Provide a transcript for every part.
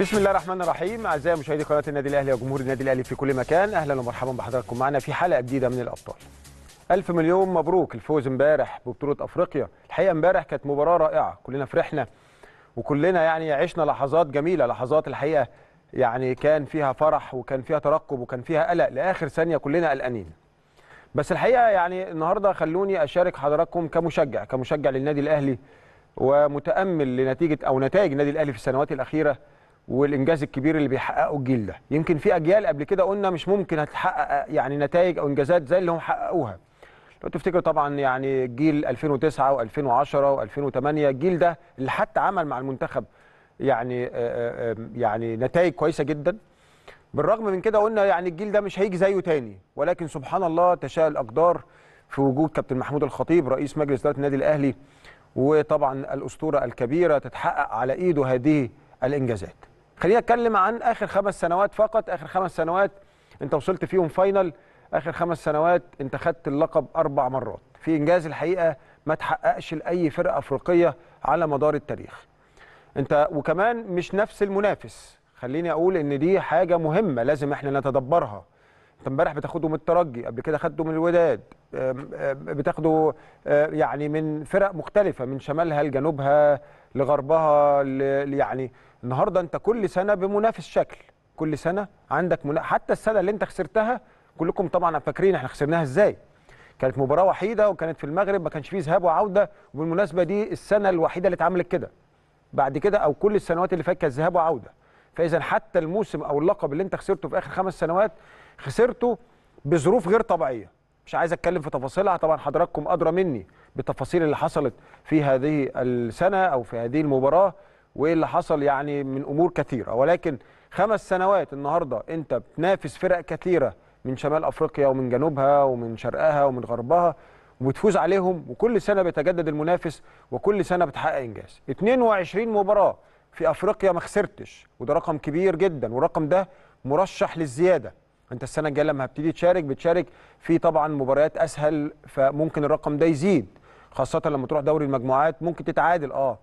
بسم الله الرحمن الرحيم. اعزائي مشاهدي قناه النادي الاهلي وجمهور النادي الاهلي في كل مكان، اهلا ومرحبا بحضراتكم معنا في حلقه جديده من الابطال. الف مليون مبروك الفوز امبارح ببطوله افريقيا. الحقيقه امبارح كانت مباراه رائعه، كلنا فرحنا وكلنا يعني عشنا لحظات جميله، لحظات الحقيقه يعني كان فيها فرح وكان فيها ترقب وكان فيها قلق لاخر ثانيه، كلنا قلقانين. بس الحقيقه يعني النهارده خلوني اشارك حضراتكم كمشجع للنادي الاهلي ومتامل لنتيجه او نتائج النادي الاهلي في السنوات الاخيره والانجاز الكبير اللي بيحققه الجيل ده. يمكن في اجيال قبل كده قلنا مش ممكن هتحقق يعني نتائج او انجازات زي اللي هم حققوها. لو تفتكروا طبعا يعني جيل 2009 و2010 و2008، الجيل ده اللي حتى عمل مع المنتخب يعني نتائج كويسه جدا. بالرغم من كده قلنا يعني الجيل ده مش هيجي زيه تاني، ولكن سبحان الله تشاء الاقدار في وجود كابتن محمود الخطيب رئيس مجلس اداره النادي الاهلي، وطبعا الاسطوره الكبيره تتحقق على ايده هذه الانجازات. خلينا نتكلم عن آخر 5 سنوات فقط. آخر 5 سنوات أنت وصلت فيهم فاينل، آخر 5 سنوات أنت خدت اللقب 4 مرات، في إنجاز الحقيقة ما تحققش لأي فرقة أفريقية على مدار التاريخ. أنت وكمان مش نفس المنافس، خليني أقول إن دي حاجة مهمة لازم إحنا نتدبرها. أنت امبارح بتاخده من الترجي، قبل كده خدته من الوداد، بتاخده يعني من فرق مختلفة من شمالها لجنوبها لغربها يعني النهارده انت كل سنه بمنافس شكل، كل سنه عندك حتى السنه اللي انت خسرتها كلكم طبعا فاكرين احنا خسرناها ازاي. كانت مباراه وحيده وكانت في المغرب، ما كانش فيه ذهاب وعوده، وبالمناسبه دي السنه الوحيده اللي اتعملت كده. بعد كده او كل السنوات اللي فاتت كانت ذهاب وعوده. فاذا حتى الموسم او اللقب اللي انت خسرته في اخر 5 سنوات خسرته بظروف غير طبيعيه، مش عايز اتكلم في تفاصيلها، طبعا حضراتكم ادرى مني بالتفاصيل اللي حصلت في هذه السنه او في هذه المباراه وايه اللي حصل يعني من امور كثيره. ولكن 5 سنوات النهارده انت بتنافس فرق كثيره من شمال افريقيا ومن جنوبها ومن شرقها ومن غربها وبتفوز عليهم، وكل سنه بيتجدد المنافس وكل سنه بتحقق انجاز. 22 مباراه في افريقيا ما خسرتش، وده رقم كبير جدا، والرقم ده مرشح للزياده. انت السنه الجايه لما هبتدي تشارك بتشارك في طبعا مباريات اسهل، فممكن الرقم ده يزيد، خاصه لما تروح دوري المجموعات ممكن تتعادل.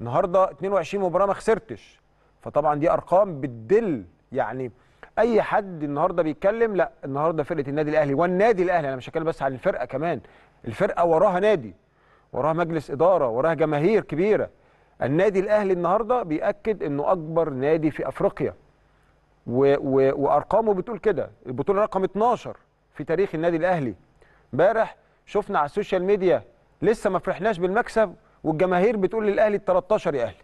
النهارده 22 مباراه ما خسرتش، فطبعا دي ارقام بتدل يعني اي حد النهارده بيتكلم. لا النهارده فرقه النادي الاهلي، والنادي الاهلي انا مش هتكلم بس عن الفرقه، كمان الفرقه وراها نادي، وراها مجلس اداره، وراها جماهير كبيره. النادي الاهلي النهارده بيأكد انه اكبر نادي في افريقيا وارقامه بتقول كده. البطوله رقم 12 في تاريخ النادي الاهلي. امبارح شفنا على السوشيال ميديا لسه ما فرحناش بالمكسب والجماهير بتقول للاهلي 13 يا اهلي.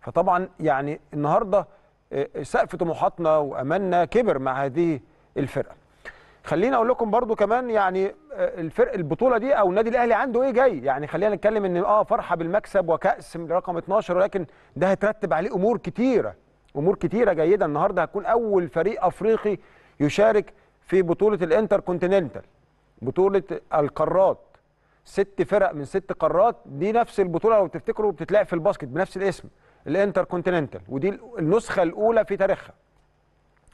فطبعا يعني النهارده سقف طموحاتنا واملنا كبر مع هذه الفرقه. خليني اقول لكم برضو كمان يعني البطوله دي او النادي الاهلي عنده ايه جاي. يعني خلينا نتكلم ان فرحه بالمكسب وكاس رقم 12، ولكن ده هيترتب عليه امور كتيره، امور كتيره جيده. النهارده هتكون اول فريق افريقي يشارك في بطوله الانتر كونتيننتال، بطوله القارات. 6 فرق من 6 قارات، دي نفس البطوله لو تفتكروا بتتلعب في الباسكت بنفس الاسم الانتر كونتيننتال، ودي النسخه الاولى في تاريخها.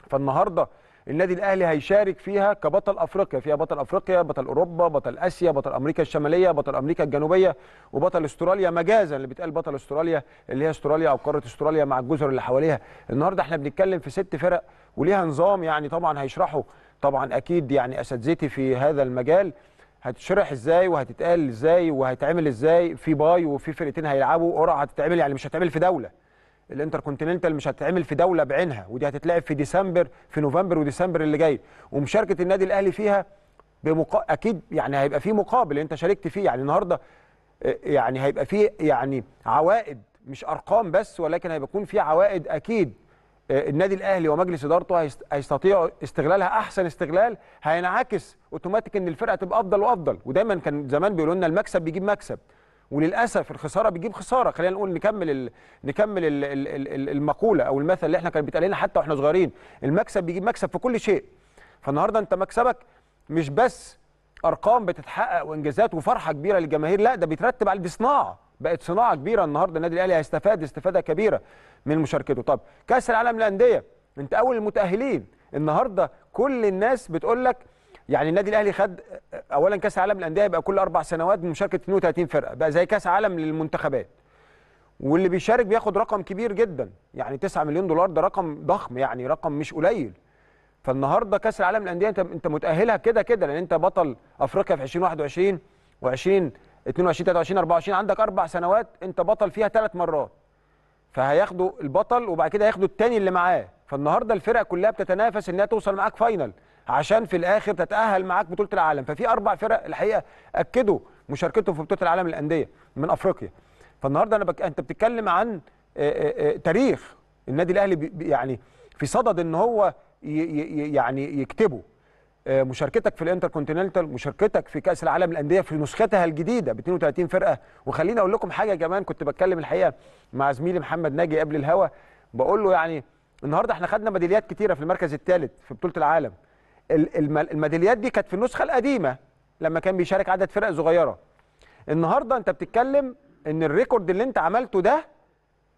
فالنهارده النادي الاهلي هيشارك فيها كبطل افريقيا، فيها بطل افريقيا، بطل اوروبا، بطل اسيا، بطل امريكا الشماليه، بطل امريكا الجنوبيه، وبطل استراليا مجازا، اللي بيتقال بطل استراليا اللي هي استراليا او قاره استراليا مع الجزر اللي حواليها. النهارده احنا بنتكلم في 6 فرق وليها نظام، يعني طبعا هيشرحوا طبعا اكيد يعني اساتذتي في هذا المجال هتشرح ازاي وهتتقال ازاي وهيتعمل ازاي. في باي وفي فرقتين هيلعبوا قرعه هتتعمل، يعني مش هتتعمل في دوله. الانتركونتيننتال مش هتتعمل في دوله بعينها، ودي هتتلعب في ديسمبر، في نوفمبر وديسمبر اللي جاي. ومشاركه النادي الاهلي فيها اكيد يعني هيبقى في مقابل انت شاركت فيه. يعني النهارده يعني هيبقى في يعني عوائد مش ارقام بس، ولكن هيكون في عوائد اكيد النادي الاهلي ومجلس ادارته هيستطيعوا استغلالها احسن استغلال، هينعكس اوتوماتيك ان الفرقه تبقى افضل وافضل. ودايما كان زمان بيقولوا لنا المكسب بيجيب مكسب، وللاسف الخساره بتجيب خساره. خلينا نقول نكمل المقوله او المثل اللي احنا كان بيتقال لنا حتى واحنا صغيرين، المكسب بيجيب مكسب في كل شيء. فالنهارده انت مكسبك مش بس ارقام بتتحقق وانجازات وفرحه كبيره للجماهير، لا ده بيترتب على صناعه، بقت صناعه كبيره. النهارده النادي الاهلي هيستفاد استفاده كبيره من مشاركته. طب كاس العالم للانديه انت اول المتاهلين. النهارده كل الناس بتقول لك يعني النادي الاهلي خد اولا كاس العالم للانديه، يبقى كل 4 سنوات بمشاركه 32 فرقه، بقى زي كاس عالم للمنتخبات. واللي بيشارك بياخد رقم كبير جدا، يعني 9 مليون دولار ده رقم ضخم، يعني رقم مش قليل. فالنهارده كاس العالم للانديه انت متاهلها كده كده، لان انت بطل افريقيا في 2021 و20 22 23 24، عندك 4 سنوات انت بطل فيها 3 مرات. فهياخدوا البطل وبعد كده هياخدوا الثاني اللي معاه. فالنهارده الفرقه كلها بتتنافس انها توصل معاك فاينل عشان في الاخر تتاهل معاك بطوله العالم. ففي 4 فرق الحقيقه اكدوا مشاركتهم في بطوله العالم للانديه من افريقيا. فالنهارده انت بتتكلم عن تاريخ النادي الاهلي، يعني في صدد ان هو يعني يكتبه. مشاركتك في الانتركونتيننتال، مشاركتك في كاس العالم للانديه في نسختها الجديده ب 32 فرقه. وخليني اقول لكم حاجه كمان، كنت بتكلم الحقيقه مع زميلي محمد ناجي قبل الهوا، بقول له يعني النهارده احنا خدنا ميداليات كتيره في المركز الثالث في بطوله العالم. الميداليات دي كانت في النسخه القديمه لما كان بيشارك عدد فرق صغيره. النهارده انت بتتكلم ان الريكورد اللي انت عملته ده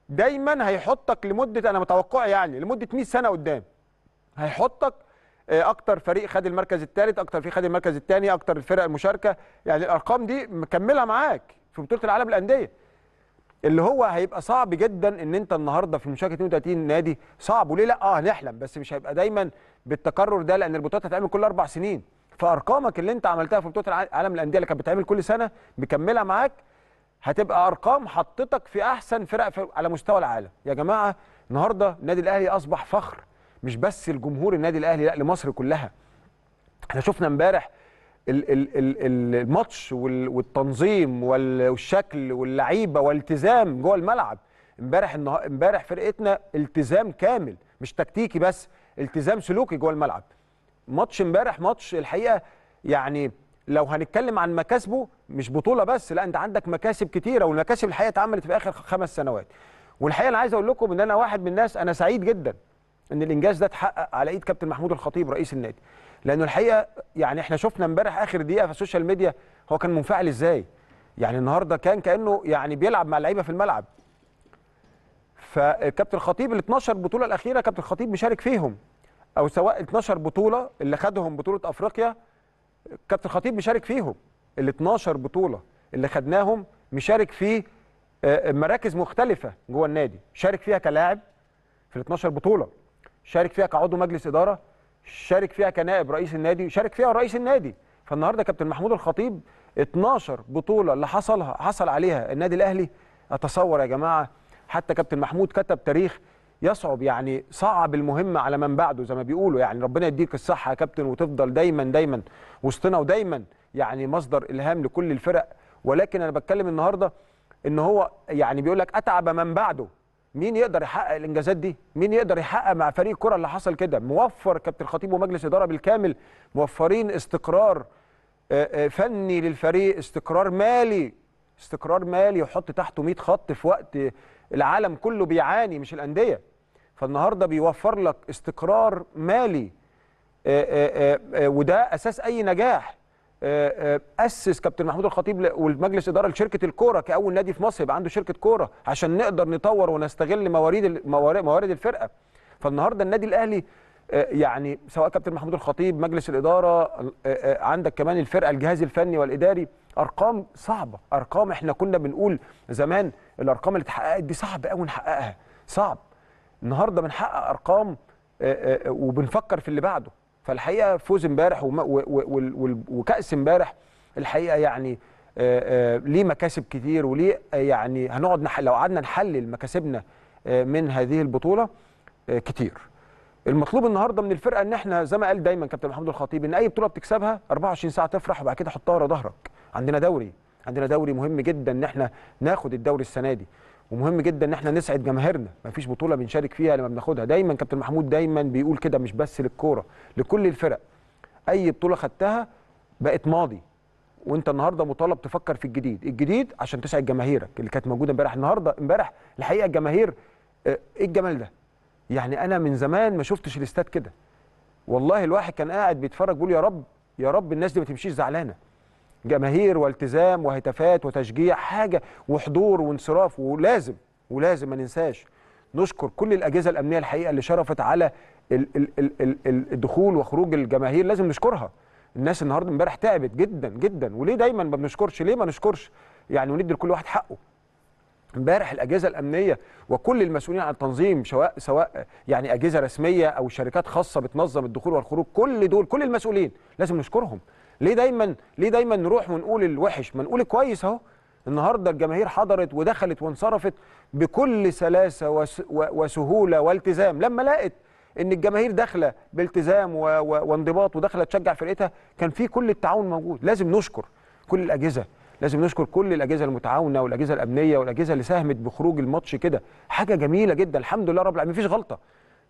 دايما هيحطك لمده، انا متوقع يعني لمده 100 سنه قدام، هيحطك اكتر فريق خد المركز الثالث، اكتر فريق خد المركز الثاني، اكتر الفرق المشاركه، يعني الارقام دي مكملها معاك في بطوله العالم للانديه. اللي هو هيبقى صعب جدا ان انت النهارده في مشاركه 32 نادي، صعب وليه لا، هنحلم، بس مش هيبقى دايما بالتكرر ده، لان البطولات هتتعمل كل 4 سنين. فارقامك اللي انت عملتها في بطوله العالم للانديه اللي كانت بتتعمل كل سنه مكملها معاك، هتبقى ارقام حطتك في احسن فرق على مستوى العالم. يا جماعه النهارده النادي الاهلي اصبح فخر، مش بس الجمهور النادي الاهلي، لا، لمصر كلها. احنا شفنا امبارح الماتش والتنظيم والشكل واللعيبه والالتزام جوه الملعب. امبارح فرقتنا التزام كامل، مش تكتيكي بس، التزام سلوكي جوه الملعب. ماتش امبارح ماتش الحقيقه، يعني لو هنتكلم عن مكاسبه مش بطوله بس، لا، انت عندك مكاسب كتيره، والمكاسب الحقيقه اتعملت في اخر 5 سنوات. والحقيقه انا عايز اقول لكم ان انا واحد من الناس، انا سعيد جدا ان الانجاز ده اتحقق على ايد كابتن محمود الخطيب رئيس النادي، لانه الحقيقه يعني احنا شفنا امبارح اخر دقيقه في السوشيال ميديا هو كان منفعل ازاي. يعني النهارده كان كانه يعني بيلعب مع اللعيبه في الملعب. فكابتن الخطيب ال 12 بطوله الاخيره كابتن الخطيب مشارك فيهم، او سواء 12 بطوله اللي خدهم بطوله افريقيا كابتن الخطيب مشارك فيهم، ال 12 بطوله اللي خدناهم مشارك في مراكز مختلفه جوه النادي، شارك فيها كلاعب في ال 12 بطوله، شارك فيها كعضو مجلس اداره، شارك فيها كنائب رئيس النادي، شارك فيها رئيس النادي. فالنهارده كابتن محمود الخطيب 12 بطوله اللي حصل عليها النادي الاهلي. اتصور يا جماعه حتى كابتن محمود كتب تاريخ يصعب، يعني صعب المهمه على من بعده زي ما بيقولوا. يعني ربنا يديك الصحه يا كابتن، وتفضل دايما دايما وسطنا، ودايما يعني مصدر الهام لكل الفرق. ولكن انا بتكلم النهارده ان هو يعني بيقول لك اتعب من بعده. مين يقدر يحقق الانجازات دي؟ مين يقدر يحقق مع فريق الكره اللي حصل كده؟ موفر كابتن الخطيب ومجلس اداره بالكامل، موفرين استقرار فني للفريق، استقرار مالي يحط تحته 100 خط في وقت العالم كله بيعاني، مش الانديه. فالنهارده بيوفر لك استقرار مالي، وده اساس اي نجاح. أسس كابتن محمود الخطيب والمجلس إدارة لشركة الكورة كأول نادي في مصر يبقى عنده شركة كورة، عشان نقدر نطور ونستغل موارد الفرقة. فالنهارده النادي الأهلي يعني سواء كابتن محمود الخطيب، مجلس الإدارة، عندك كمان الفرقة، الجهاز الفني والإداري، أرقام صعبة، أرقام احنا كنا بنقول زمان الأرقام اللي اتحققت دي صعب أوي نحققها، صعب. النهارده بنحقق أرقام وبنفكر في اللي بعده. فالحقيقه فوز امبارح وكاس امبارح الحقيقه يعني ليه مكاسب كتير، وليه يعني هنقعد لو قعدنا نحلل مكاسبنا من هذه البطوله كتير. المطلوب النهارده من الفرقه ان احنا زي ما قال دايما كابتن محمود الخطيب، ان اي بطوله بتكسبها 24 ساعه تفرح، وبعد كده حطها ورا ظهرك. عندنا دوري مهم جدا ان احنا ناخد الدوري السنه دي، ومهم جدا ان احنا نسعد جماهيرنا. مفيش بطوله بنشارك فيها لما بناخدها، دايما كابتن محمود دايما بيقول كده، مش بس للكوره، لكل الفرق. اي بطوله خدتها بقت ماضي، وانت النهارده مطالب تفكر في الجديد عشان تسعد جماهيرك اللي كانت موجوده امبارح. امبارح الحقيقه الجماهير، ايه الجمال ده؟ يعني انا من زمان ما شفتش الاستاد كده، والله. الواحد كان قاعد بيتفرج بيقول يا رب يا رب الناس دي ما تمشيش زعلانه. جماهير والتزام وهتافات وتشجيع، حاجه، وحضور وانصراف. ولازم ما ننساش نشكر كل الاجهزه الامنيه الحقيقه اللي شرفت على الدخول وخروج الجماهير، لازم نشكرها. الناس النهارده امبارح تعبت جدا جدا، وليه دايما ما بنشكرش؟ ليه ما نشكرش؟ يعني وندي لكل واحد حقه. امبارح الاجهزه الامنيه وكل المسؤولين عن التنظيم سواء يعني اجهزه رسميه او شركات خاصه بتنظم الدخول والخروج، كل دول كل المسؤولين لازم نشكرهم. ليه دايما نروح ونقول الوحش ما نقول الكويس اهو. النهارده الجماهير حضرت ودخلت وانصرفت بكل سلاسه وسهوله والتزام، لما لقت ان الجماهير داخله بالتزام وانضباط وداخله تشجع فرقتها كان في كل التعاون موجود. لازم نشكر كل الاجهزه، لازم نشكر كل الاجهزه المتعاونه والاجهزه الامنيه والاجهزه اللي ساهمت بخروج الماتش كده، حاجه جميله جدا الحمد لله رب العالمين، مفيش غلطه.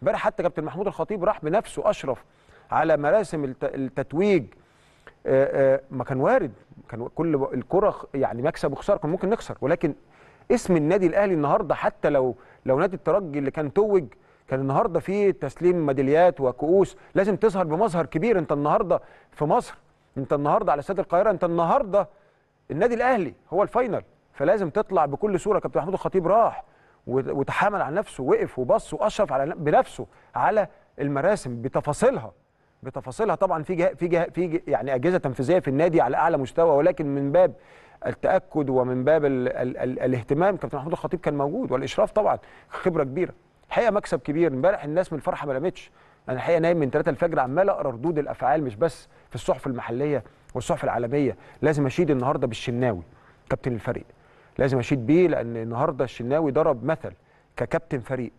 امبارح حتى كابتن محمود الخطيب راح بنفسه اشرف على مراسم التتويج. ما كان وارد، كان كل الكره يعني مكسب وخساره، كان ممكن نخسر، ولكن اسم النادي الاهلي النهارده حتى لو نادي الترجي اللي كان توج، كان النهارده فيه تسليم ميداليات وكؤوس، لازم تظهر بمظهر كبير. انت النهارده في مصر، انت النهارده على استاد القاهره، انت النهارده النادي الاهلي هو الفاينل، فلازم تطلع بكل صوره. كابتن محمود الخطيب راح وتحامل على نفسه، وقف وبص واشرف على بنفسه على المراسم بتفاصيلها. طبعا في يعني اجهزه تنفيذيه في النادي على اعلى مستوى، ولكن من باب التاكد ومن باب الاهتمام كابتن محمود الخطيب كان موجود، والاشراف طبعا خبره كبيره. الحقيقه مكسب كبير امبارح، الناس من الفرحه ما لمتش. انا الحقيقه نايم من 3 الفجر عمال اقرا ردود الافعال، مش بس في الصحف المحليه والصحف العالميه. لازم اشيد النهارده بالشناوي كابتن الفريق، لازم اشيد بيه، لان النهارده الشناوي ضرب مثل ككابتن فريق.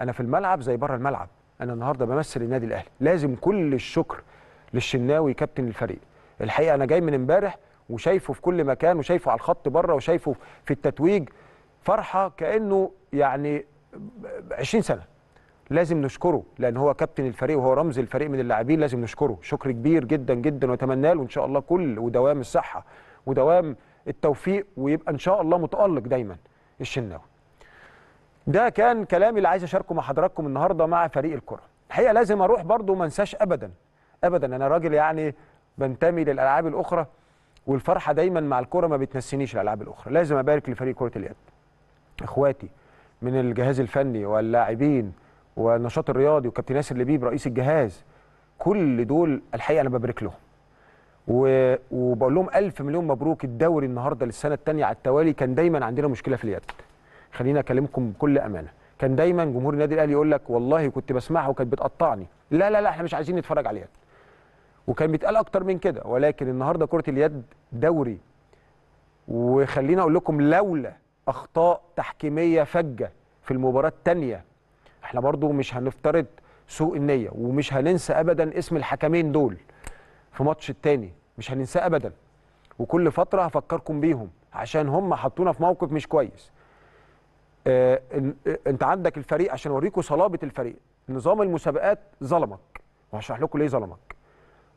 انا في الملعب زي بره الملعب، انا النهارده بمثل النادي الاهلي، لازم كل الشكر للشناوي كابتن الفريق. الحقيقه انا جاي من امبارح وشايفه في كل مكان، وشايفه على الخط بره، وشايفه في التتويج، فرحه كانه يعني 20 سنه. لازم نشكره لان هو كابتن الفريق وهو رمز الفريق من اللاعبين، لازم نشكره شكر كبير جدا جدا، واتمنى له ان شاء الله كل ودوام الصحه ودوام التوفيق، ويبقى ان شاء الله متالق دايما الشناوي. ده كان كلامي اللي عايز اشاركه مع حضراتكم النهارده مع فريق الكره. الحقيقه لازم اروح برضو ما انساش ابدا ابدا، انا راجل يعني بنتمي للالعاب الاخرى، والفرحه دايما مع الكره ما بتنسينيش الالعاب الاخرى. لازم ابارك لفريق كره اليد، اخواتي من الجهاز الفني واللاعبين والنشاط الرياضي وكابتن ياسر لبيب رئيس الجهاز، كل دول الحقيقه انا ببارك لهم وبقول لهم الف مليون مبروك. الدوري النهارده للسنه الثانيه على التوالي، كان دايما عندنا مشكله في اليد، خلينا اكلمكم بكل امانه، كان دايما جمهور النادي الاهلي يقول لك والله كنت بسمعها وكانت بتقطعني، لا لا لا احنا مش عايزين نتفرج على اليد، وكان بيتقال اكتر من كده. ولكن النهارده كره اليد دوري، وخلينا اقول لكم لولا اخطاء تحكيميه فجه في المباراه الثانيه، احنا برضو مش هنفترض سوء النيه، ومش هننسى ابدا اسم الحكمين دول في ماتش التاني، مش هننساه ابدا، وكل فتره هفكركم بيهم عشان هم حطونا في موقف مش كويس. انت عندك الفريق، عشان اوريكم صلابه الفريق، نظام المسابقات ظلمك، وهشرح لكم ليه ظلمك.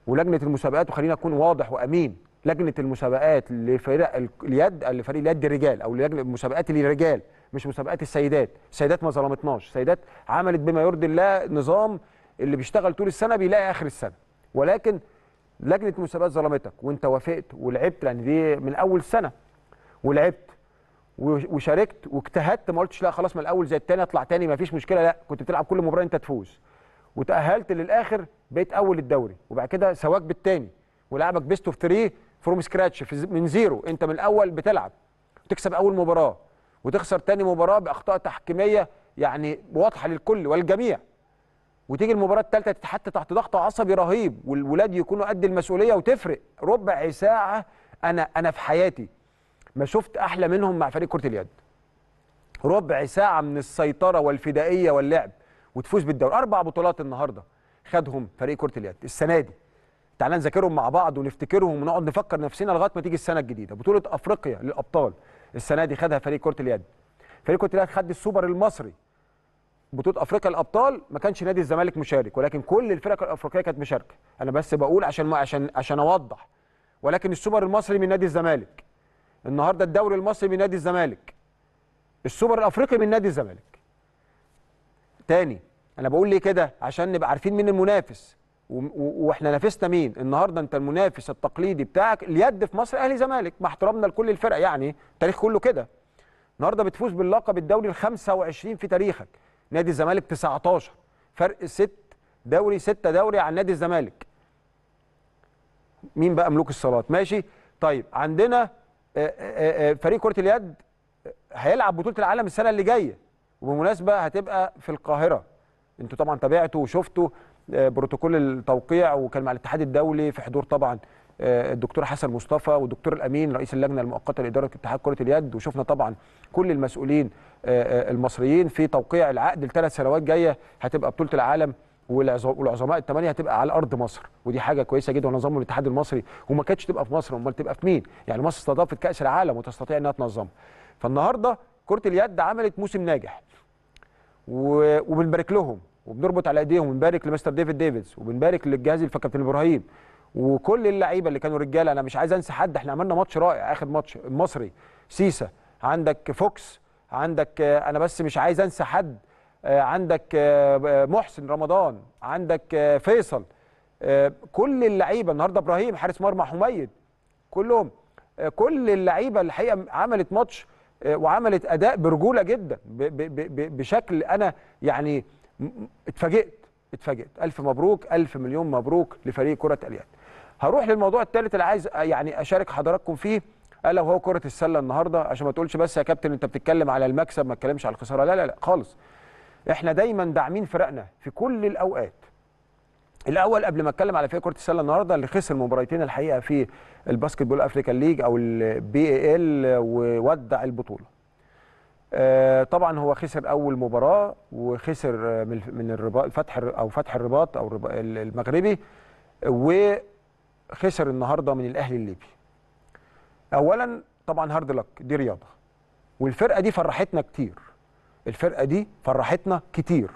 ولجنه المسابقات، وخلينا اكون واضح وامين، لجنه المسابقات لفريق اليد، لفريق اليد الرجال، او لجنه المسابقات للرجال مش مسابقات السيدات. السيدات ما ظلمتناش، السيدات عملت بما يرضي الله، نظام اللي بيشتغل طول السنه بيلاقي اخر السنه، ولكن لجنه المسابقات ظلمتك، وانت وافقت ولعبت، لان دي من اول سنه ولعبت وشاركت واجتهدت، ما قلتش لا خلاص من الاول زي الثاني اطلع ثاني ما فيش مشكله، لا كنت بتلعب كل مباراه انت تفوز، وتاهلت للاخر بقيت اول الدوري، وبعد كده سواك بالثاني، ولعبك بيست اوف 3 فروم سكراتش من زيرو، انت من الاول بتلعب وتكسب اول مباراه وتخسر ثاني مباراه باخطاء تحكيميه يعني واضحه للكل والجميع، وتيجي المباراه الثالثه تتحط تحت ضغط عصبي رهيب، والولاد يكونوا قد المسؤوليه، وتفرق ربع ساعه. انا في حياتي ما شفت احلى منهم مع فريق كره اليد، ربع ساعه من السيطره والفدائيه واللعب وتفوز بالدوري. 4 بطولات النهارده خدهم فريق كره اليد السنه دي، تعالى نذاكرهم مع بعض ونفتكرهم ونقعد نفكر نفسنا لغايه ما تيجي السنه الجديده. بطوله افريقيا للابطال السنه دي خدها فريق كره اليد، فريق كره اليد خد السوبر المصري، بطوله افريقيا الابطال ما كانش نادي الزمالك مشارك، ولكن كل الفرق الافريقيه كانت مشاركه. انا بس بقول عشان اوضح، ولكن السوبر المصري من نادي الزمالك، النهارده الدوري المصري من نادي الزمالك، السوبر الافريقي من نادي الزمالك. تاني انا بقول ليه كده؟ عشان نبقى عارفين مين المنافس واحنا نافسنا مين. النهارده انت المنافس التقليدي بتاعك اليد في مصر اهلي زمالك، مع احترامنا لكل الفرق، يعني التاريخ كله كده. النهارده بتفوز باللقب الدوري ال25 في تاريخك، نادي الزمالك 19، فرق 6 دوري عن نادي الزمالك. مين بقى ملوك الصالات؟ ماشي طيب، عندنا فريق كرة اليد هيلعب بطولة العالم السنة اللي جاية، وبالمناسبة هتبقى في القاهرة. انتوا طبعا تابعتوا وشفتوا بروتوكول التوقيع، وكان مع الاتحاد الدولي في حضور طبعا الدكتور حسن مصطفى والدكتور الامين رئيس اللجنه المؤقته لاداره اتحاد كره اليد، وشفنا طبعا كل المسؤولين المصريين في توقيع العقد ل3 سنوات جايه هتبقى بطوله العالم، والعظماء ال8 هتبقى على ارض مصر، ودي حاجه كويسه جدا. ونظموا الاتحاد المصري وما كانتش تبقى في مصر، امال تبقى في مين؟ يعني مصر استضافت كاس العالم وتستطيع انها تنظمها. فالنهارده كره اليد عملت موسم ناجح وبنبارك لهم وبنربط على ايديهم، وبنبارك لمستر ديفيد ديفيدز، وبنبارك للجهاز الكابتن ابراهيم وكل اللعيبه اللي كانوا رجاله. انا مش عايز انسى حد، احنا عملنا ماتش رائع، اخر ماتش مصري سيسا، عندك فوكس، عندك انا بس مش عايز انسى حد، عندك محسن رمضان، عندك فيصل، كل اللعيبه النهارده، ابراهيم حارس مرمى، حميد، كلهم، كل اللعيبه الحقيقه عملت ماتش وعملت اداء برجوله جدا بشكل انا يعني اتفاجئت. الف مبروك، الف مليون مبروك لفريق كره اليد. هروح للموضوع الثالث اللي عايز يعني اشارك حضراتكم فيه، الا وهو كره السله النهارده، عشان ما تقولش بس يا كابتن انت بتتكلم على المكسب ما تتكلمش على الخساره، لا لا لا خالص. احنا دايما داعمين فرقنا في كل الاوقات. الاول قبل ما اتكلم على فريق كره السله النهارده اللي خسر مباراتين الحقيقه في الباسكت بول افريكان ليج او الBAL وودع البطوله. طبعا هو خسر اول مباراه، وخسر من الرباط، فتح الرباط او المغربي، وخسر النهارده من الاهلي الليبي. اولا طبعا هارد لك، دي رياضه، والفرقه دي فرحتنا كتير،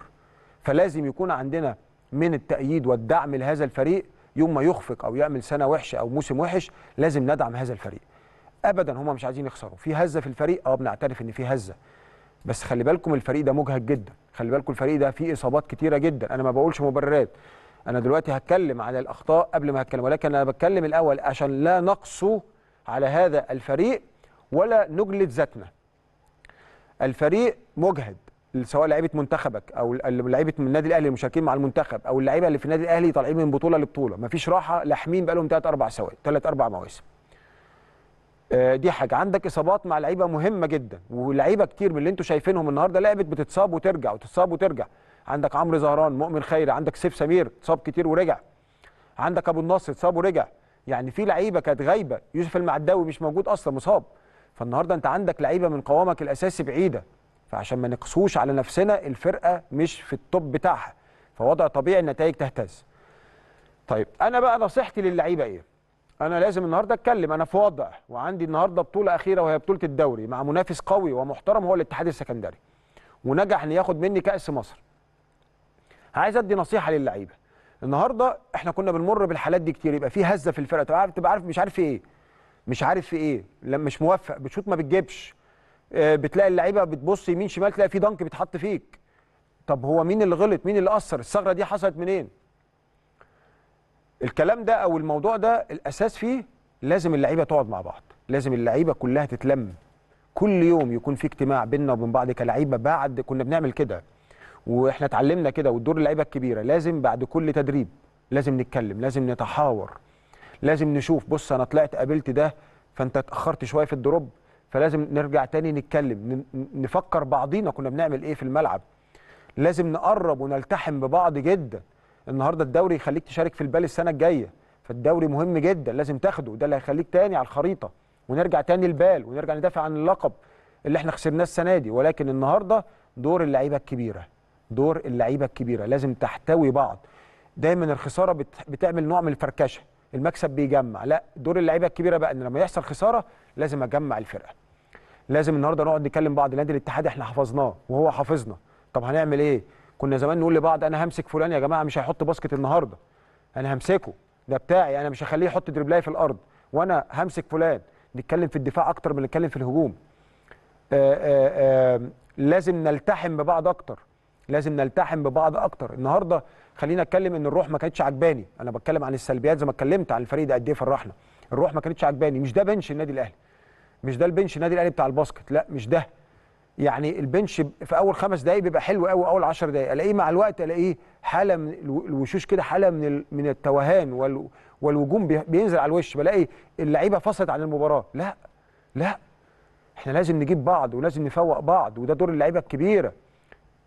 فلازم يكون عندنا من التأييد والدعم لهذا الفريق. يوم ما يخفق او يعمل سنه وحشه او موسم وحش لازم ندعم هذا الفريق. ابدا هم مش عايزين يخسروا. في هزه في الفريق، بنعترف ان في هزه، بس خلي بالكم الفريق ده مجهد جدا، خلي بالكم الفريق ده فيه اصابات كتيره جدا. انا ما بقولش مبررات، انا دلوقتي هتكلم على الاخطاء قبل ما هتكلم، ولكن انا بتكلم الاول عشان لا نقسو على هذا الفريق ولا نجلد ذاتنا. الفريق مجهد، سواء لعيبه منتخبك او لعيبه من النادي الاهلي المشاركين مع المنتخب او اللعيبه اللي في النادي الاهلي طالعين من بطوله لبطوله، مفيش راحه، لاحمين بقالهم 3-4 مواسم. دي حاجه. عندك اصابات مع لعيبه مهمه جدا، ولعيبه كتير من اللي انتم شايفينهم النهارده لعبت بتتصاب وترجع وتتصاب وترجع. عندك عمرو زهران، مؤمن خيري، عندك سيف سمير اتصاب كتير ورجع، عندك ابو النصر اتصاب ورجع، يعني في لعيبه كانت غايبه، يوسف المعداوي مش موجود اصلا مصاب. فالنهارده انت عندك لعيبه من قوامك الاساسي بعيده، فعشان ما نقسوش على نفسنا الفرقه مش في التوب بتاعها، فوضع طبيعي النتائج تهتز. طيب انا بقى نصيحتي للعيبه ايه؟ انا لازم النهارده اتكلم، انا في وضع، وعندي النهارده بطوله اخيره وهي بطوله الدوري مع منافس قوي ومحترم هو الاتحاد السكندري، ونجح ان ياخد مني كاس مصر. عايز ادي نصيحه للعيبه النهارده، احنا كنا بنمر بالحالات دي كتير، يبقى في هزه في الفرقه، تبقى عارف مش عارف في ايه، لما مش موفق، بتشوط ما بتجيبش، بتلاقي اللعيبه بتبص يمين شمال تلاقي في دنك بيتحط فيك. طب هو مين اللي غلط؟ مين اللي قصر؟ الثغره دي حصلت منين؟ الكلام ده او الموضوع ده الاساس فيه لازم اللعيبه تقعد مع بعض، لازم اللعيبه كلها تتلم، كل يوم يكون في اجتماع بيننا وبين بعض كلعيبه. بعد كنا بنعمل كده واحنا اتعلمنا كده، والدور اللعيبه الكبيره لازم بعد كل تدريب لازم نتكلم، لازم نتحاور، لازم نشوف، بص انا طلعت قابلت ده فانت اتاخرت شويه في الدروب، فلازم نرجع تاني نتكلم، نفكر بعضينا كنا بنعمل ايه في الملعب. لازم نقرب ونلتحم ببعض جدا. النهارده الدوري يخليك تشارك في البال السنه الجايه، فالدوري مهم جدا لازم تاخده، ده اللي هيخليك تاني على الخريطه، ونرجع تاني البال، ونرجع ندافع عن اللقب اللي احنا خسرناه السنه دي. ولكن النهارده دور اللعيبه الكبيره، لازم تحتوي بعض. دايما الخساره بتعمل نوع من الفركشه، المكسب بيجمع، لا دور اللعيبه الكبيره بقى ان لما يحصل خساره لازم اجمع الفرقه. لازم النهارده نقعد نكلم بعض، نادي الاتحاد احنا حفظناه وهو حافظنا، طب هنعمل ايه؟ كنا زمان نقول لبعض انا همسك فلان يا جماعه مش هيحط باسكت النهارده، انا همسكه، ده بتاعي، انا مش هخليه يحط دريبلاي في الارض، وانا همسك فلان. نتكلم في الدفاع اكتر من نتكلم في الهجوم. لازم نلتحم ببعض اكتر، النهارده خلينا اتكلم ان الروح ما كانتش عجباني. انا بتكلم عن السلبيات زي ما اتكلمت عن الفريق ده قد ايه فرحنا، الروح ما كانتش عجباني. مش ده بنش النادي الاهلي، مش ده البنش النادي الاهلي بتاع الباسكت، لا مش ده. يعني البنش في اول 5 دقائق بيبقى حلو قوي، اول 10 دقائق الاقيه مع الوقت الاقيه حاله من الوشوش كده، حاله من التوهان والوجوم بينزل على الوش، بلاقي اللعيبه فصلت عن المباراه. لا احنا لازم نجيب بعض ولازم نفوق بعض، وده دور اللعيبه الكبيره.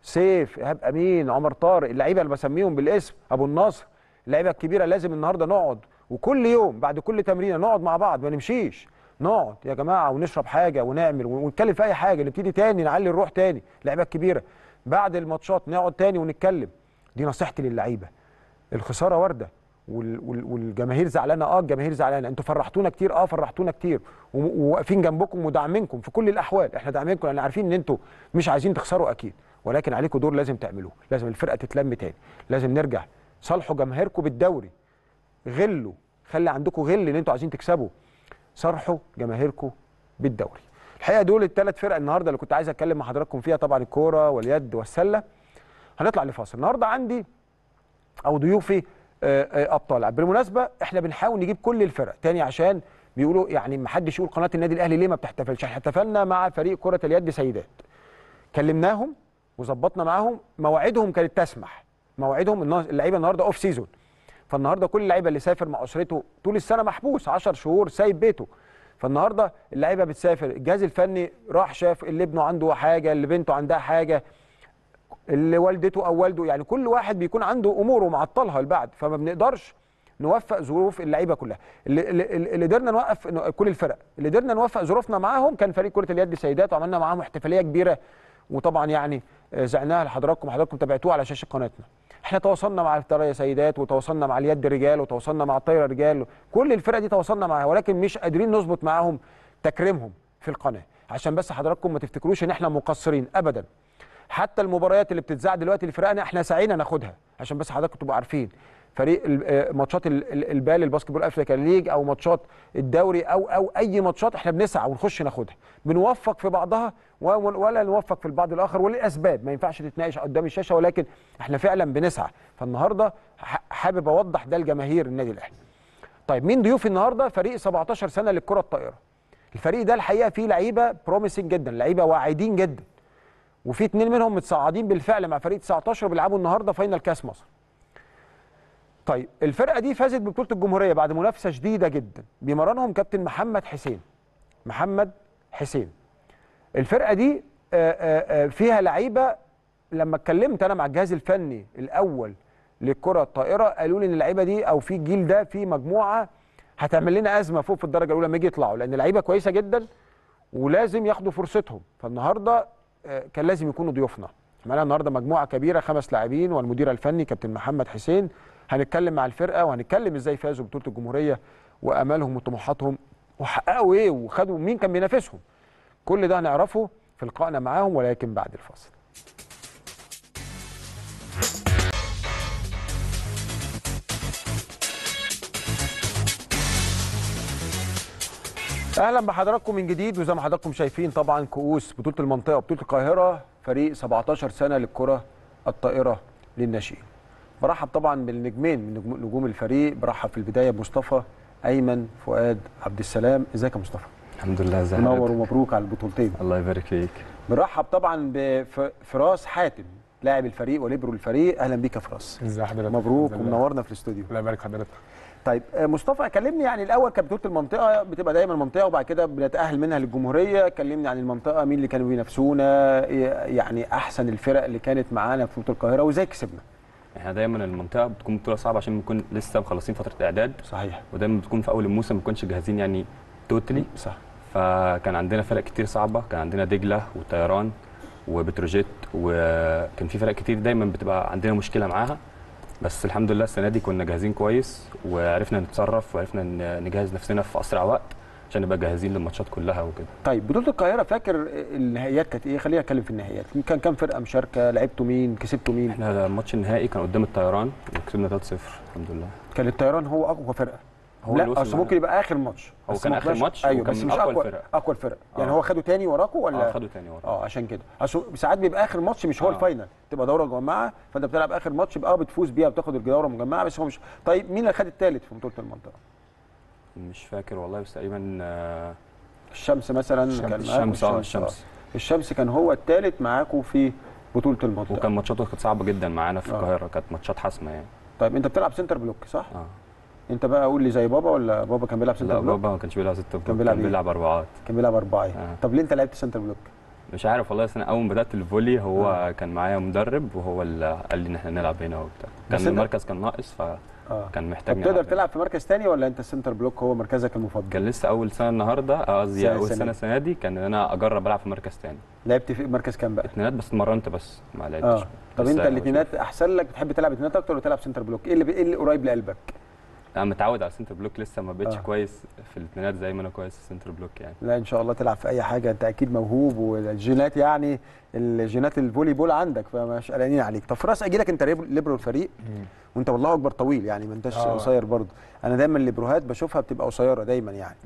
سيف، ايهاب امين، عمر طارق، اللعيبه اللي بسميهم بالاسم، ابو النصر، اللعيبه الكبيره لازم النهارده نقعد، وكل يوم بعد كل تمرينه نقعد مع بعض، ما نمشيش، نقعد يا جماعه ونشرب حاجه ونعمل ونتكلم في اي حاجه، نبتدي تاني نعلي الروح تاني، اللعيبه الكبيره بعد الماتشات نقعد تاني ونتكلم. دي نصيحتي للعيبه. الخساره وارده والجماهير زعلانه، الجماهير زعلانه، انتوا فرحتونا كتير، فرحتونا كتير، وواقفين جنبكم وداعمينكم في كل الاحوال، احنا داعمينكم لان عارفين ان انتوا مش عايزين تخسروا اكيد، ولكن عليكم دور لازم تعملوه، لازم الفرقه تتلم تاني، لازم نرجع. صالحوا جماهيركم بالدوري، غلوا، خلي عندكم غل ان انتوا عايزين تكسبوا، صالحوا جماهيركم بالدوري. الحقيقه دول الثلاث فرق النهارده اللي كنت عايز اتكلم مع حضراتكم فيها، طبعا الكوره واليد والسله. هنطلع لفاصل. النهارده عندي او ضيوفي ابطال. بالمناسبه احنا بنحاول نجيب كل الفرق تاني، عشان بيقولوا يعني ما حدش يقول قناه النادي الاهلي ليه ما بتحتفلش. احنا احتفلنا مع فريق كره اليد سيدات، كلمناهم وظبطنا معاهم، مواعيدهم كانت تسمح، مواعيدهم اللعيبه النهارده اوف سيزون، فالنهارده كل اللعيبه اللي سافر مع اسرته طول السنه محبوس 10 شهور سايب بيته، فالنهارده اللعيبه بتسافر، الجهاز الفني راح شاف اللي ابنه عنده حاجه، اللي بنته عندها حاجه، اللي والدته او والده، يعني كل واحد بيكون عنده اموره معطلها البعد، فما بنقدرش نوفق ظروف اللعيبه كلها. اللي قدرنا نوقف كل الفرق، اللي قدرنا نوفق ظروفنا معاهم كان فريق كره اليد سيدات، وعملنا معاهم احتفاليه كبيره، وطبعا يعني زعناها لحضراتكم، حضراتكم تابعتوها على شاشه قناتنا. احنا تواصلنا مع الطايره سيدات، وتواصلنا مع اليد رجال، وتواصلنا مع الطايره رجال، كل الفرق دي تواصلنا معاها، ولكن مش قادرين نظبط معاهم تكريمهم في القناه، عشان بس حضراتكم ما تفتكروش ان احنا مقصرين ابدا. حتى المباريات اللي بتتذاع دلوقتي لفرقنا احنا سعينا ناخدها، عشان بس حضراتكم تبقوا عارفين فريق ماتشات البال الباسكت بول افريكان ليج، او ماتشات الدوري، او اي ماتشات احنا بنسعى ونخش ناخدها، بنوفق في بعضها ولا نوفق في البعض الاخر، وللاسباب ما ينفعش تتناقش قدام الشاشه، ولكن احنا فعلا بنسعى. فالنهارده حابب اوضح ده لجماهير النادي الاهلي. طيب مين ضيوفي النهارده؟ فريق 17 سنه للكره الطائره. الفريق ده الحقيقه فيه لعيبه بروميسنج جدا، لعيبه واعدين جدا، وفي 2 منهم متصاعدين بالفعل مع فريق 19، بيلعبوا النهارده فاينل كاس مصر. طيب الفرقه دي فازت ببطوله الجمهوريه بعد منافسه شديده جدا، بيمرنهم كابتن محمد حسين. الفرقه دي فيها لعيبه، لما اتكلمت انا مع الجهاز الفني الاول للكره الطائره قالوا لي ان اللعيبه دي او في الجيل ده في مجموعه هتعمل لنا ازمه فوق في الدرجه الاولى لما يجي يطلعوا، لان لعيبه كويسه جدا ولازم ياخدوا فرصتهم. فالنهارده كان لازم يكونوا ضيوفنا. معانا النهارده مجموعه كبيره، 5 لاعبين والمدير الفني كابتن محمد حسين. هنتكلم مع الفرقه وهنتكلم ازاي فازوا ببطوله الجمهوريه وامالهم وطموحاتهم وحققوا ايه وخدوا مين كان بينافسهم. كل ده هنعرفه في لقائنا معاهم، ولكن بعد الفاصل. اهلا بحضراتكم من جديد، وزي ما حضراتكم شايفين طبعا كؤوس بطوله المنطقه وبطوله القاهره فريق 17 سنه للكره الطائره للناشئين. برحب طبعا بالنجمين من نجوم الفريق، برحب في البدايه بمصطفى ايمن فؤاد عبد السلام. ازيك يا مصطفى؟ الحمد لله. ازيك؟ منور ومبروك على البطولتين. الله يبارك فيك. برحب طبعا بفراس حاتم لاعب الفريق وليبرو الفريق. اهلا بيك يا فراس. ازي حضرتك؟ مبروك ومنورنا في الاستوديو. الله يبارك حضرتك. طيب مصطفى كلمني، يعني الاول كانت بطوله المنطقه بتبقى دايما منطقه وبعد كده بنتاهل منها للجمهوريه، كلمني عن المنطقه، مين اللي كانوا بينافسونا، يعني احسن الفرق اللي كانت معانا في بطوله القاهره وازاي كسبنا. احنا دايما المنطقه بتكون بطوله صعبه عشان بنكون لسه مخلصين فتره اعداد. صحيح. ودايما بتكون في اول الموسم ما بنكونش جاهزين يعني توتلي. صح. فكان عندنا فرق كتير صعبه، كان عندنا دجله والطيران وبتروجيت، وكان في فرق كتير دايما بتبقى عندنا مشكله معاها، بس الحمد لله السنه دي كنا جاهزين كويس وعرفنا نتصرف وعرفنا نجهز نفسنا في اسرع وقت عشان نبقى جاهزين للماتشات كلها وكده. طيب بطوله القاهره فاكر النهائيات كانت ايه؟ خلينا نتكلم في النهائيات، كان كام فرقه مشاركه؟ لعبتوا مين؟ كسبتوا مين؟ احنا الماتش النهائي كان قدام الطيران وكسبنا 3-0 الحمد لله. كان الطيران هو اقوى فرقه. هو لا بس ممكن يبقى اخر ماتش. هو كان اخر ماتش. ايوه بس مش اقوى الفرق. يعني هو خدوا تاني وراكوا ولا؟ خدوا تاني وراكوا. عشان كده ساعات بيبقى اخر ماتش مش هو الفاينل، تبقى دوره مجمعه، فانت بتلعب اخر ماتش يبقى بتفوز بيها بتاخد الدوره مجمعه، بس هو مش. طيب مين اللي خد الثالث في بطوله المنطقه؟ مش فاكر والله، بس تقريبا الشمس مثلا. الشمس كان هو الثالث معاكم في بطوله المنطقه، وكان ماتشاته كانت صعبه جدا معانا في القاهره، كانت ماتشات حاسمه يعني. طيب انت بتلعب سنتر بلوك صح؟ انت بقى قول لي زي بابا ولا بابا كان بيلعب سنتر بلوك؟ لا بابا ما كانش بيلعب سنتر بلوك، كان بيلعب اربعات. كان بيلعب اربعات. طب ليه انت لعبت سنتر بلوك؟ مش عارف والله، انا اول ما بدات الفولي هو كان معايا مدرب وهو اللي قال لي ان احنا نلعب هنا وبتاع، كان المركز كان ناقص فكان محتاج نلعب. تقدر تلعب في مركز ثاني ولا انت السنتر بلوك هو مركزك المفضل؟ كان لسه اول سنه النهارده، قصدي اول سنه السنه دي كان انا اجرب العب في مركز ثاني. لعبت في مركز كام بقى؟ اثنينات بس، اتمرنت بس ما لعبتش. طب انت الاثنينات احسن لك؟ بتحب تلعب اثنينات اكتر ولا تلعب سنتر بلوك؟ ايه اللي قريب لقلبك؟ انا متعود على السنتر بلوك، لسه ما بقتش كويس في الاثنينات زي ما انا كويس في السنتر بلوك يعني. لا ان شاء الله تلعب في اي حاجه، انت اكيد موهوب والجينات يعني الجينات الفولي بول عندك فمش قلقانين عليك. طب فراس اجي لك انت ليبرو الفريق وانت والله اكبر طويل يعني، ما انتش قصير برضه. انا دايما الليبروهات بشوفها بتبقى قصيره دايما يعني.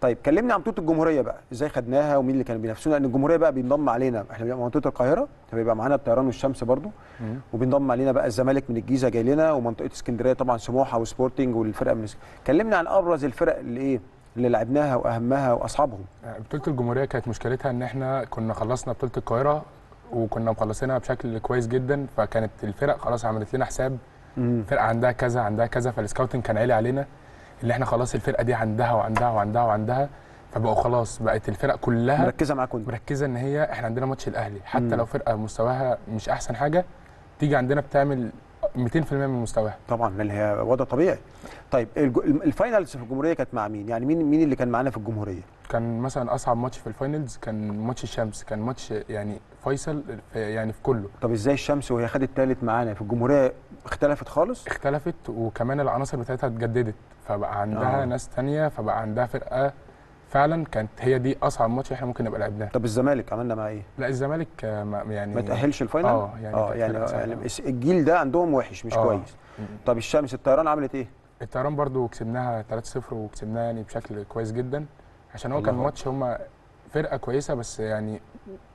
طيب كلمني عن بطوله الجمهوريه بقى، ازاي خدناها ومين اللي كانوا بينافسونا؟ لان الجمهوريه بقى بينضم علينا، احنا بنبقى منطقه القاهره فبيبقى معانا الطيران والشمس برضو، وبينضم علينا بقى الزمالك من الجيزه جاي لنا، ومنطقه اسكندريه طبعا سموحه وسبورتنج والفرقه من اسكندريه. كلمني عن ابرز الفرق اللي لعبناها واهمها واصعبهم. بطوله الجمهوريه كانت مشكلتها ان احنا كنا خلصنا بطوله القاهره وكنا مخلصينها بشكل كويس جدا، فكانت الفرق خلاص عملت لنا حساب، فرقه عندها كذا عندها كذا، فالسكاوتنج كان عالي علينا اللي احنا خلاص الفرقه دي عندها وعندها وعندها وعندها، فبقوا خلاص بقت الفرق كلها مركزه معاكم، مركزه ان هي احنا عندنا ماتش الاهلي حتى لو فرقه مستواها مش احسن حاجه تيجي عندنا بتعمل 200% من مستواها. طبعا ما هي وضع طبيعي. طيب الفاينلز في الجمهوريه كانت مع مين؟ يعني مين اللي كان معانا في الجمهوريه؟ كان مثلا اصعب ماتش في الفاينلز كان ماتش الشمس، كان ماتش يعني فيصل يعني في كله. طب ازاي الشمس وهي خدت الثالث معانا في الجمهوريه اختلفت خالص؟ اختلفت، وكمان العناصر بتاعتها اتجددت فبقى عندها ناس ثانيه، فبقى عندها فرقه فعلا كانت هي دي اصعب ماتش احنا ممكن نبقى لعبناه. طب الزمالك عملنا معاه ايه؟ لا الزمالك يعني ما تاهلش الفاينل؟ يعني الجيل ده عندهم وحش مش كويس. طب الشمس الطيران عملت ايه؟ الطيران برضو كسبناها 3-0 وكسبناها يعني بشكل كويس جدا، عشان هو كان ماتش هم فرقه كويسه بس يعني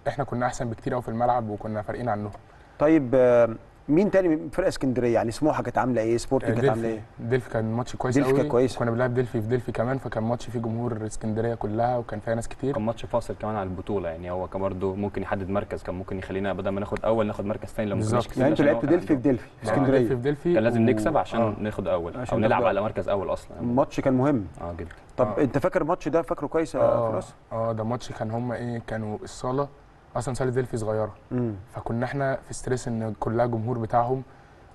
احنا كنا احسن بكتير قوي في الملعب وكنا فارقين عنهم. طيب مين تاني فرقه اسكندريه يعني سموحه كانت عامله ايه؟ سبورتنج كانت عامله ايه؟ دلفي كان ماتش كويس قوي، كنا بنلعب دلفي في دلفي كمان، فكان ماتش فيه جمهور اسكندريه كلها وكان فيها ناس كتير، كان ماتش فاصل كمان على البطوله يعني، هو كان برده ممكن يحدد مركز، كان ممكن يخلينا بدل ما ناخد اول ناخد مركز ثاني لو ما كناش كسبنا. يعني انتوا لعبتوا دلفي في دلفي اسكندريه؟ دلفي في دلفي كان لازم نكسب عشان ناخد اول او نلعب على مركز اول اصلا يعني. الماتش كان مهم جدا. طب انت فاكر الماتش ده؟ فاكره كويس يا فراس؟ ده ماتش كان هم كانوا الصاله اصلا صاله دلفي صغيره، فكنا احنا في ستريس ان كلها جمهور بتاعهم،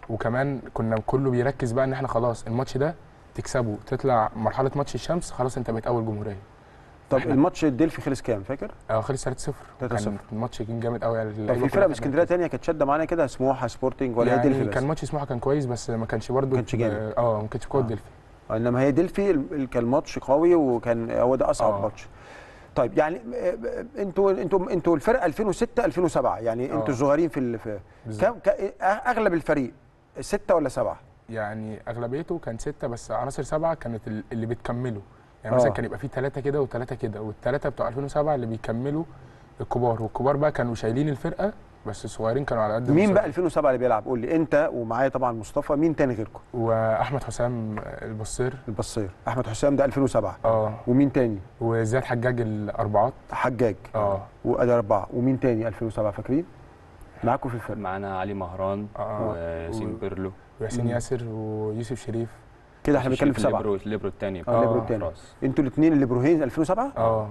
وكمان كنا كله بيركز بقى ان احنا خلاص الماتش ده تكسبه، تطلع مرحله ماتش الشمس خلاص انت بقيت اول جمهوريه. طب الماتش الدلفي خلص كام فاكر؟ خلص 3-0. كان الماتش كان جامد قوي يعني. طب في فرقه من اسكندريه ثانيه كانت شاده معانا كده سموحه سبورتنج ولا يعني دلفي بس؟ كان ماتش سموحه كان كويس بس ما كانش برده جامد، ما كانش قوي دلفي، انما هي دلفي كان ماتش قوي وكان هو ده اصعب ماتش. طيب يعني انتوا الفرقه 2006 2007 يعني انتوا صغيرين في اغلب الفريق 6 ولا 7 يعني اغلبيته كان 6 بس عناصر 7 كانت اللي بتكملوا يعني مثلا كان يبقى في 3 كده و3 كده، والثلاثه بتوع 2007 اللي بيكملوا الكبار، والكبار بقى كانوا شايلين الفرقه بس الصغيرين كانوا على قد مين بقى 2007 اللي بيلعب؟ قول لي انت ومعايا طبعا مصطفى، مين تاني غيركم؟ واحمد حسام البصير احمد حسام ده 2007. ومين تاني؟ وزياد حجاج الاربعات حجاج وادي 4. ومين تاني 2007 فاكرين؟ معاكم في الفريق معانا علي مهران وياسين بيرلو وياسين ياسر ويوسف شريف كده، احنا بنتكلم في 7. الليبرو الثاني انتوا الاثنين الليبروهين 2007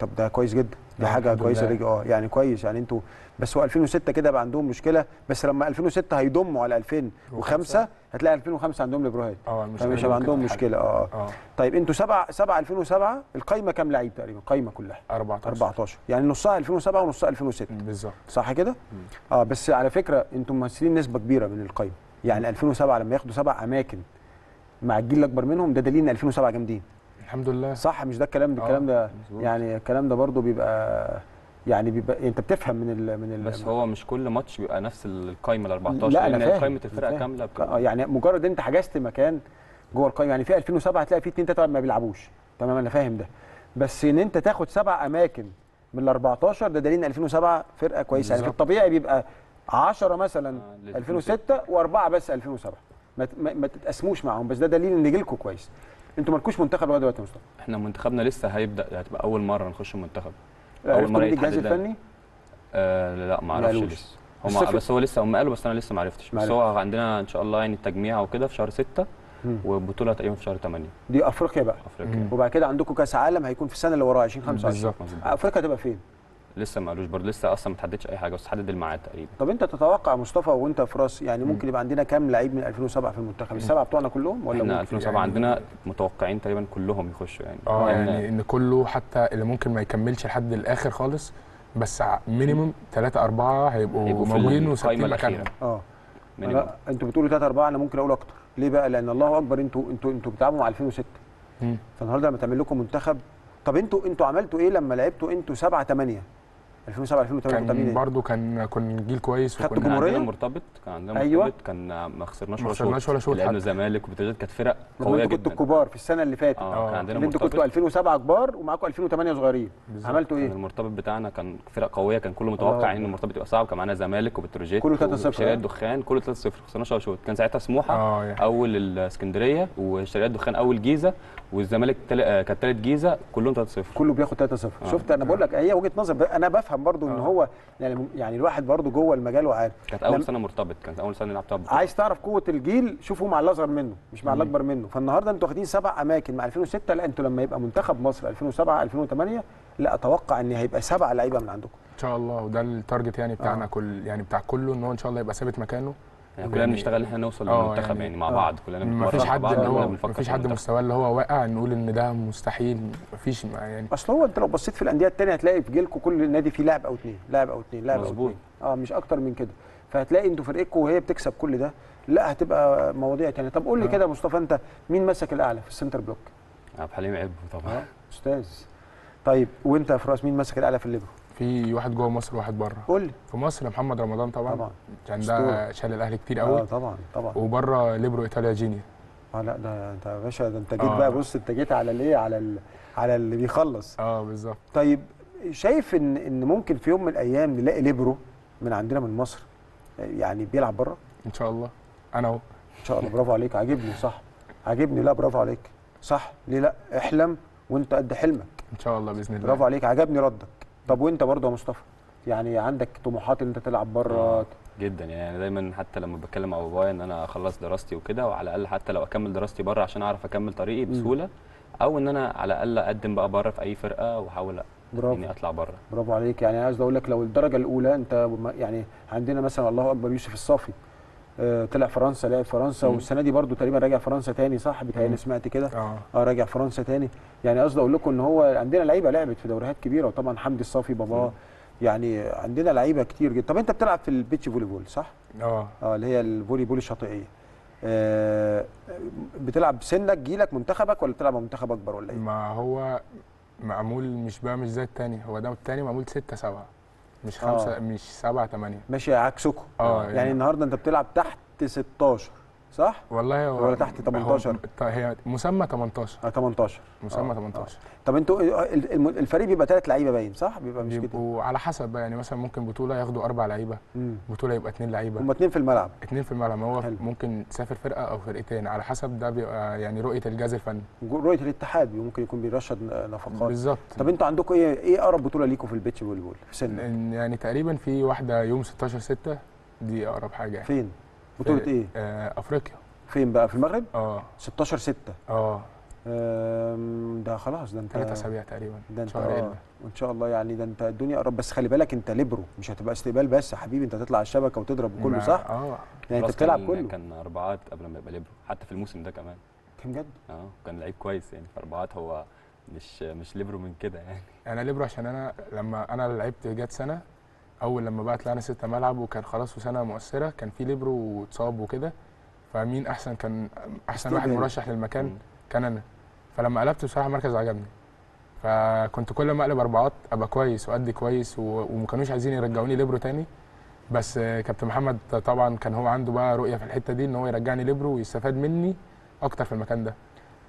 طب ده كويس جدا، دي حاجه كويسه ليك يعني كويس يعني انتوا بس. هو 2006 كده بقى عندهم مشكله، بس لما 2006 هيضموا على 2005 هتلاقي 2005 عندهم ليبروهات، مش هيبقى عندهم مشكله. طيب انتوا 7 2007 القايمه كام لعيب تقريبا القايمه كلها؟ 14 يعني نصها 2007 ونصها 2006 بالظبط صح كده؟ بس على فكره انتوا ممثلين نسبه كبيره من القايمه يعني 2007 لما ياخدوا 7 اماكن مع الجيل الاكبر منهم ده دليل ان 2007 جامدين الحمد لله صح، مش ده الكلام ده الكلام ده يعني الكلام ده برضه بيبقى يعني انت بتفهم من ال من ال بس هو مش كل ماتش بيبقى نفس القايمه ال 14 لا لان قايمه الفرقه كامله يعني مجرد انت حجزت مكان جوه القايمه يعني في 2007 هتلاقي في 2-3 ما بيلعبوش تمام انا فاهم ده، بس ان انت تاخد 7 اماكن من ال 14 ده دليل ان 2007 فرقه كويسه يعني في الطبيعي بيبقى 10 مثلا 2006 و4 بس 2007 ما تتقاسموش معاهم، بس ده دليل ان جيلكم كويس. انتوا مالكوش منتخب لغايه دلوقتي يا مصطفى؟ احنا منتخبنا لسه هيبدا، هتبقى اول مره نخش منتخب. اول مره الجهاز الفني؟ لا ما اعرفش لسه، هم بس هو لسه هم قالوا بس انا لسه ما عرفتش، بس هو عندنا ان شاء الله يعني التجميع وكده في شهر 6 وبطوله تقريبا في شهر 8 دي افريقيا بقى. افريقيا وبعد كده عندكم كاس عالم هيكون في السنه اللي وراها 2025. افريقيا هتبقى فين؟ لسه ما قالوش برضه، لسه اصلا ما تحددش اي حاجه، بس تحدد الميعاد تقريبا. طب انت تتوقع مصطفى وانت في راس يعني ممكن يبقى عندنا كام لعيب من 2007 في المنتخب؟ السبعه بتوعنا كلهم ولا احنا 2007 يعني عندنا متوقعين تقريبا كلهم يخشوا يعني يعني ان كله حتى اللي ممكن ما يكملش لحد الاخر خالص، بس مينيمم 3 4 هيبقوا موجودين وثابتين مكانهم. انتوا بتقولوا 3 4، انا ممكن اقول اكتر. ليه بقى؟ لان الله اكبر انتوا بتلعبوا مع 2006، فالنهارده لما تعمل لكم منتخب. طب انتوا عملتوا ايه لما لعبتوا انتوا 7 8؟ 2007 2008 كان برضه كان جيل كويس، وكنا عندنا مرتبط، كان عندنا مرتبط. أيوة. كان ما خسرناش ولا شوط، لعبنا الزمالك وبتغير، كانت فرق قويه جدا. انتوا كنتوا الكبار في السنه اللي فاتت، كان عندنا مرتبط. انتوا كنتوا 2007 كبار ومعاكم 2008 صغيرين، عملتوا ايه؟ المرتبط بتاعنا كان فرق قويه، كان كله متوقع ان المرتبط يبقى صعب، كان معانا زمالك وبتروجيت كله 3-0، شريات دخان كله 3-0، ما خسرناش ولا شوط. كان ساعتها سموحه اول الاسكندريه، وشريات دخان اول جيزه، والزمالك كانت ثالث جيزه، كلهم 3-0، كله بياخد 3-0. شفت، انا بقول لك هي وجهه نظر، انا بفهم برضو ان هو يعني الواحد برضو جوه المجال وعارف. كانت اول سنه مرتبط، كانت اول سنه نلعب. عايز تعرف قوه الجيل، شوفوا مع الاصغر منه مش مع الاكبر منه. فالنهارده انتوا واخدين 7 اماكن مع 2006. لا، انتوا لما يبقى منتخب مصر 2007 2008 لا اتوقع ان هيبقى 7 لعيبه من عندكم ان شاء الله، وده التارجت يعني بتاعنا كل يعني بتاع كله، ان هو ان شاء الله يبقى ثابت مكانه. يعني كلنا بنشتغل ان احنا نوصل للمنتخب يعني مع بعض، كلنا بنتمرن مع بعض، مفيش حد مستواه اللي هو واقع نقول ان ده مستحيل، مفيش يعني. اصل هو انت لو بصيت في الانديه الثانيه هتلاقي في جيلكم كل نادي فيه لاعب او اثنين، مش اكتر من كده. فهتلاقي انتوا فرقتكم وهي بتكسب كل ده، لا هتبقى مواضيع ثانيه. طب قول لي كده يا مصطفى، انت مين ماسك الاعلى في السنتر بلوك؟ عبد الحليم عبده طبعا استاذ. طيب وانت يا فراس مين ماسك الاعلى في الليبرو؟ في واحد جوه مصر وواحد بره. قول لي. في مصر محمد رمضان طبعا عشان ده شال الاهلي كتير قوي. طبعا. وبره ليبرو ايطاليا جينيا. لا ده انت يا باشا، ده انت جيت بقى، بص انت جيت على الايه، على اللي بيخلص. بالظبط. طيب شايف ان ممكن في يوم من الايام نلاقي ليبرو من عندنا من مصر يعني بيلعب بره؟ ان شاء الله انا اهو. ان شاء الله. برافو عليك، عاجبني. صح، عاجبني. لا برافو عليك، صح. ليه لا؟ احلم وانت قد حلمك ان شاء الله باذن الله. برافو عليك، عجبني ردك. طب وانت برضه يا مصطفى يعني عندك طموحات ان انت تلعب بره؟ جدا يعني، انا دايما حتى لما بتكلم مع بابايا ان انا اخلص دراستي وكده، وعلى الاقل حتى لو اكمل دراستي بره عشان اعرف اكمل طريقي بسهوله، او ان انا على الاقل اقدم بقى بره في اي فرقه واحاول اني اطلع بره. برافو عليك. يعني عايز اقول لك لو الدرجه الاولى انت يعني، عندنا مثلا الله اكبر يوسف الصافي طلع فرنسا، لعب فرنسا، والسنه دي برضو تقريبا راجع فرنسا تاني، صح؟ بتهيألي سمعت كده. راجع فرنسا تاني. يعني قصدي اقول لكم ان هو عندنا لعيبه لعبت في دوريات كبيره، وطبعا حمدي الصافي باباه، يعني عندنا لعيبه كتير جدا. طب انت بتلعب في البيتش فولي بول، صح؟ اللي هي الفولي بول الشاطئيه. بتلعب سنك جيلك منتخبك، ولا بتلعب مع منتخب اكبر ولا ايه؟ ما هو معمول مش زي الثاني، هو ده الثاني معمول 6-7 مش 5 مش 7-8. ماشي، عكسكم. يعني النهارده انت بتلعب تحت 16 صح؟ والله ولا تحت 18؟ هي مسمى 18. 18 مسمى 18. طب انتوا الفريق بيبقى 3 لعيبه باين، صح؟ بيبقى مش كده، وعلى حسب بقى يعني، مثلا ممكن بطوله ياخدوا 4 لعيبه، بطوله يبقى 2 لعيبه، هم 2 في الملعب. 2 في الملعب. هو ممكن تسافر فرقه او فرقتين على حسب، ده بيبقى يعني رؤيه الجهاز الفني، رؤيه الاتحاد، ممكن يكون بيرشد نفقات. بالظبط. طب انتوا عندكم ايه اقرب بطوله ليكم في البيتش فوليبول في سن؟ يعني تقريبا في واحده يوم 16/6 دي اقرب حاجه يعني. فين؟ بطولة ايه؟ افريقيا. فين بقى؟ في المغرب؟ 16/6. ده خلاص، ده انت 3 اسابيع تقريبا، ده انت وان شاء الله يعني، ده انت الدنيا قرب. بس خلي بالك انت ليبرو مش هتبقى استقبال بس يا حبيبي، انت هتطلع على الشبكه وتضرب كله، صح؟ يعني انت بتلعب كله. كان 4 قبل ما يبقى ليبرو، حتى في الموسم ده كمان كان جد. كان لعيب كويس يعني في 4، هو مش ليبرو من كده يعني. انا ليبرو عشان انا لما انا لعبت جت سنه، اول لما بقى طلعنا 6 ملعب، وكان خلاص وسنه مؤثره، كان في ليبرو واتصاب وكده، فمين احسن؟ كان احسن واحد مرشح للمكان كان انا. فلما قلبت بصراحه مركز عجبني، فكنت كل ما اقلب 4 ابقى كويس وادي كويس، وما كانوش عايزين يرجعوني ليبرو تاني، بس كابتن محمد طبعا كان هو عنده بقى رؤيه في الحته دي، ان هو يرجعني ليبرو ويستفاد مني اكتر في المكان ده.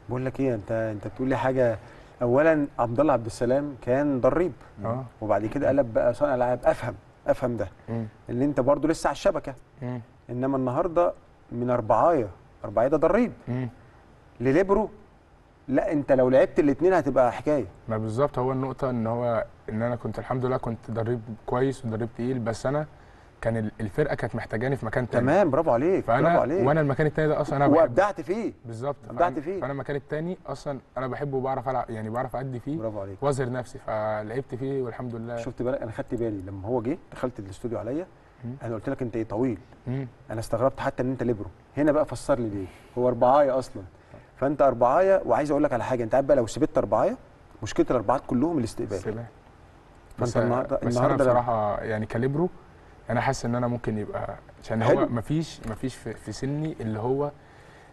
بقول لك ايه، انت بتقول لي حاجه. اولا عبد الله عبد السلام كان ضريب، وبعد كده قلب بقى صانع العاب. افهم ده اللي انت برضو لسه على الشبكه، انما النهارده من 4 ده ضريب لليبرو. لا انت لو لعبت الاثنين هتبقى حكايه. ما بالظبط، هو النقطه ان انا كنت الحمد لله كنت ضريب كويس وضريب تقيل، بس انا كان الفرقه كانت محتاجاني في مكان تاني. تمام، برافو عليك، برافو عليك. وانا المكان التاني ده اصلا انا بحبه وابدعت فيه. بالظبط، ابدعت فيه. فانا المكان التاني اصلا انا بحبه وبعرف العب، يعني بعرف ادي فيه. برافو عليك. واظهر نفسي، فلعبت فيه والحمد لله. شفت بالك، انا خدت بالي لما هو جه دخلت الاستوديو عليا، انا قلت لك انت ايه طويل، انا استغربت حتى ان انت ليبرو. هنا بقى فسر لي ليه، هو اربعايه اصلا، فانت اربعايه. وعايز اقول لك على حاجه، انت عارف بقى لو سبت اربعايه مشكله الاربعات كلهم الاستقبال. بس النهارده بصراحه يعني كاليبرو انا حاسس ان انا ممكن يبقى، عشان هو مفيش في سني اللي هو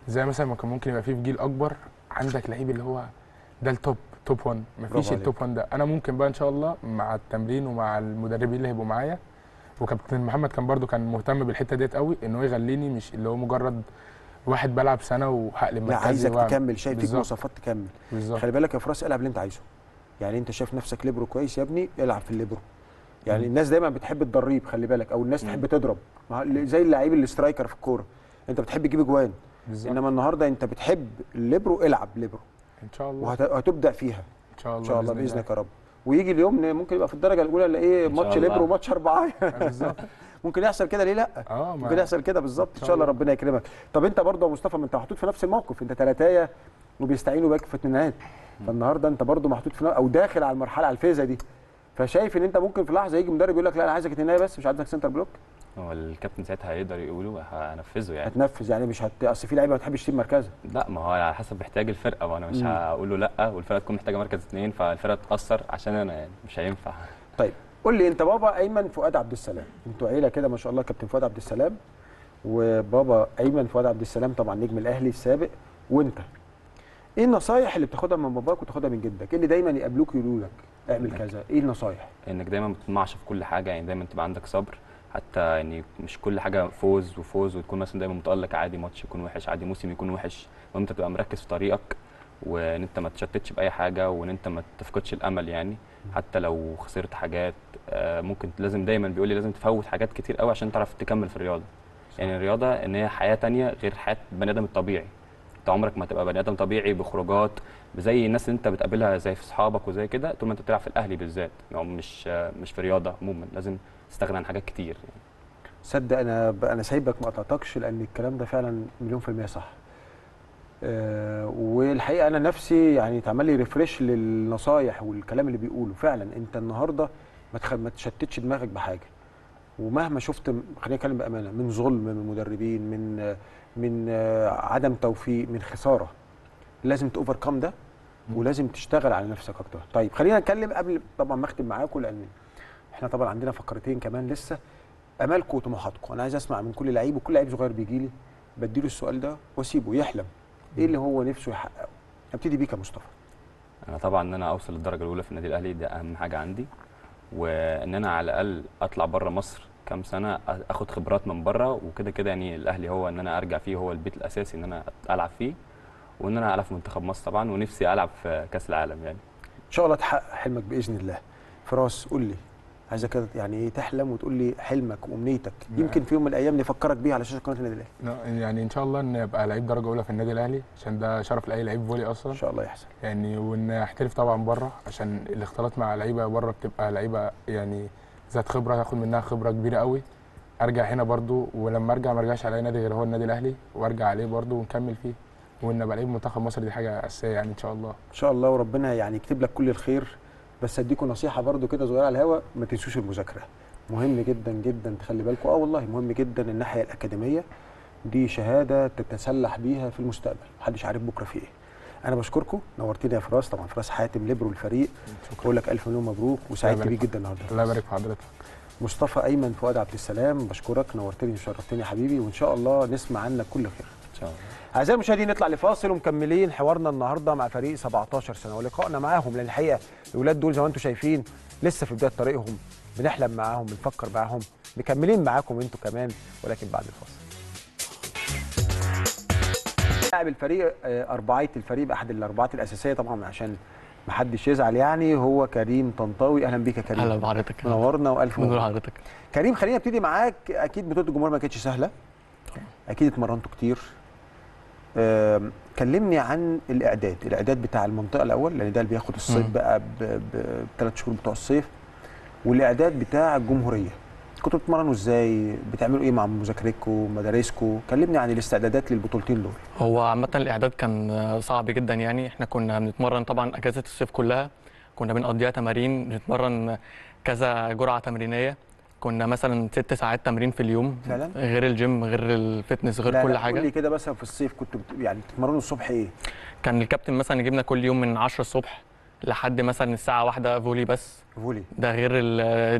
زي مثلا ما كان ممكن يبقى فيه في جيل اكبر عندك لعيب اللي هو ده التوب 1. مفيش التوب 1 ده. انا ممكن بقى ان شاء الله مع التمرين ومع المدربين اللي هيبقوا معايا، وكابتن محمد كان برده كان مهتم بالحته ديت قوي، ان هو يغليني مش اللي هو مجرد واحد بلعب سنه وهقلب مركزي. لا، عايزك تكمل، شايف فيك مواصفات تكمل. بالزبط. خلي بالك يا فراس، العب اللي انت عايزه. يعني انت شايف نفسك ليبرو كويس يا ابني، العب في الليبرو. يعني الناس دايما بتحب تدريب، خلي بالك، او الناس تحب تضرب زي اللعيب الاسترايكر في الكوره، انت بتحب تجيب اجوان. انما النهارده انت بتحب الليبرو، العب ليبرو ان شاء الله، وهتبدع فيها ان شاء الله، ان شاء الله باذنك يا رب. ويجي اليوم ممكن يبقى في الدرجه الاولى اللي ايه، ماتش ليبرو وماتش اربعايه. بالظبط. ممكن يحصل كده، ليه لا؟ ممكن يحصل كده. بالظبط، ان شاء الله ربنا يكرمك. طب انت برضه يا مصطفى، ما انت محطوط في نفس الموقف، انت ثلاثايه وبيستعينوا بيك في اتنينات، فالنهارده انت برضه محطوط في او داخل على المرحله، على الفيزا دي، فشايف ان انت ممكن في لحظه يجي مدرب يقول لك لا انا عايزك اتنينيه بس، مش عايزك سنتر بلوك. هو الكابتن ساعتها هيقدر يقوله، هنفذه يعني، هتنفذ يعني، مش اصل في لعيبه ما بتحبش تسيب مركزها. لا، ما هو على حسب احتياج الفرقه، وانا مش هقول له لا والفرقه تكون محتاجه مركز اثنين، فالفرقه تتاثر عشان انا يعني مش هينفع. طيب قول لي انت، بابا ايمن فؤاد عبد السلام، انتوا عيله كده ما شاء الله، كابتن فؤاد عبد السلام وبابا ايمن فؤاد عبد السلام طبعا نجم الاهلي السابق، وانت ايه النصايح اللي بتاخدها من باباك وتاخدها من جدك، اللي دايما يقابلوك يقولوا لك اعمل كذا؟ ايه النصايح؟ انك دايما ما تطمعش في كل حاجه، يعني دايما تبقى عندك صبر، حتى يعني مش كل حاجه فوز وفوز، وتكون مثلا دايما متالق، عادي ماتش يكون وحش، عادي موسم يكون وحش، المهم انت تبقى مركز في طريقك، وان انت ما تشتتش باي حاجه، وان انت ما تفقدش الامل، يعني حتى لو خسرت حاجات ممكن، لازم دايما بيقول لي لازم تفوت حاجات كتير قوي عشان تعرف تكمل في الرياضه. يعني الرياضه ان هي حياه ثانيه غير حياه البني ادم الطبيعي، انت عمرك ما تبقى بني ادم طبيعي بخروجات زي الناس اللي انت بتقابلها زي في اصحابك وزي كده، طول ما انت بتلعب في الاهلي بالذات، يعني مش في رياضه عموما، لازم تستغنى عن حاجات كتير. يعني صدق انا سايبك ما قطعتكش، لان الكلام ده فعلا مليون في المية صح. والحقيقه انا نفسي يعني اتعمل لي ريفريش للنصايح والكلام اللي بيقوله. فعلا انت النهارده ما تشتتش دماغك بحاجه، ومهما شفت، خليني اتكلم بامانه، من ظلم من مدربين، من عدم توفيق، من خساره، لازم تأوفركم ده، ولازم تشتغل على نفسك اكتر. طيب خلينا نتكلم قبل طبعا ما اختم معاكم، لان احنا طبعا عندنا فقرتين كمان لسه، امالكم وطموحاتكم. انا عايز اسمع من كل لعيب، وكل لعيب صغير بيجي لي بديله السؤال ده واسيبه يحلم ايه اللي هو نفسه يحققه. ابتدي بيك يا مصطفى. انا طبعا ان انا اوصل للدرجه الاولى في النادي الاهلي، ده اهم حاجه عندي، وان انا على الاقل اطلع بره مصر كام سنه، اخد خبرات من بره، وكده كده يعني الاهلي هو ان انا ارجع فيه، هو البيت الاساسي ان انا العب فيه، وان انا العب في منتخب مصر طبعا، ونفسي العب في كاس العالم. يعني ان شاء الله تحقق حلمك باذن الله. فراس قول لي، عايزك يعني ايه تحلم وتقول لي حلمك وامنيتك، يمكن في يوم من الايام نفكرك بيها على شاشه قناه النادي الاهلي. يعني ان شاء الله ان ابقى لعيب درجه اولى في النادي الاهلي، عشان ده شرف لاي لعيب فولي اصلا، ان شاء الله يحصل يعني. وان احترف طبعا بره، عشان الاختلاط مع لعيبه بره بتبقى لعيبه يعني ذات خبره، هاخد منها خبره كبيره قوي. ارجع هنا برده، ولما ارجع ما ارجعش على اي نادي غير هو النادي الاهلي، وارجع عليه برده ونكمل فيه، وان ابقى لعيب منتخب مصر، دي حاجه اساسيه يعني ان شاء الله. ان شاء الله، وربنا يعني يكتب لك كل الخير. بس اديكم نصيحه برده كده صغيره على الهوا، ما تنسوش المذاكره، مهم جدا جدا، تخلي بالكم. والله مهم جدا. الناحيه الاكاديميه دي شهاده تتسلح بيها في المستقبل، محدش عارف بكره في ايه. انا بشكركم، نورتني يا فراس، طبعا فراس حاتم ليبرو الفريق، بقول لك الف مليون مبروك، وسعدت بيه جدا النهارده. الله يبارك في حضرتك. مصطفى ايمن فؤاد عبد السلام، بشكرك، نورتني وشرفتني يا حبيبي، وان شاء الله نسمع عنك كل خير ان شاء الله. أعزائي المشاهدين، نطلع لفاصل ومكملين حوارنا النهارده مع فريق 17 سنة ولقائنا معاهم، لأن الحقيقة الأولاد دول زي ما أنتم شايفين لسه في بداية طريقهم، بنحلم معاهم، بنفكر معاهم، مكملين معاكم أنتم كمان، ولكن بعد الفاصل. لاعب الفريق، أربعية الفريق بأحد الأربعات الأساسية طبعا عشان ما حدش يزعل، يعني هو كريم طنطاوي. أهلا بيك يا كريم. أهلا بحضرتك، منورنا، وألف مبروك. منور حضرتك. كريم، خلينا نبتدي معاك. أكيد بطولة الجمهور ما كانتش سهلة، أكيد اتمرنتوا كتير. كلمني عن الاعداد بتاع المنطقه الاول، لان ده اللي بياخد الصيف بقى ب3 شهور بتوع الصيف، والاعداد بتاع الجمهوريه. كنتوا بتتمرنوا ازاي؟ بتعملوا ايه مع مذاكرتكم مدارسكم؟ كلمني عن الاستعدادات للبطولتين دول. هو عامه الاعداد كان صعب جدا، يعني احنا كنا بنتمرن طبعا اجازه الصيف كلها، كنا بنقضيها تمارين، بنتمرن كذا جرعه تمرينيه، كنا مثلا 6 ساعات تمرين في اليوم، غير الجيم غير الفتنس غير لا كل حاجه. قول لي كده مثلا في الصيف كنتوا يعني بتتمرنوا الصبح ايه؟ كان الكابتن مثلا يجيبنا كل يوم من 10 الصبح لحد مثلا الساعه 1 فولي، بس فولي ده غير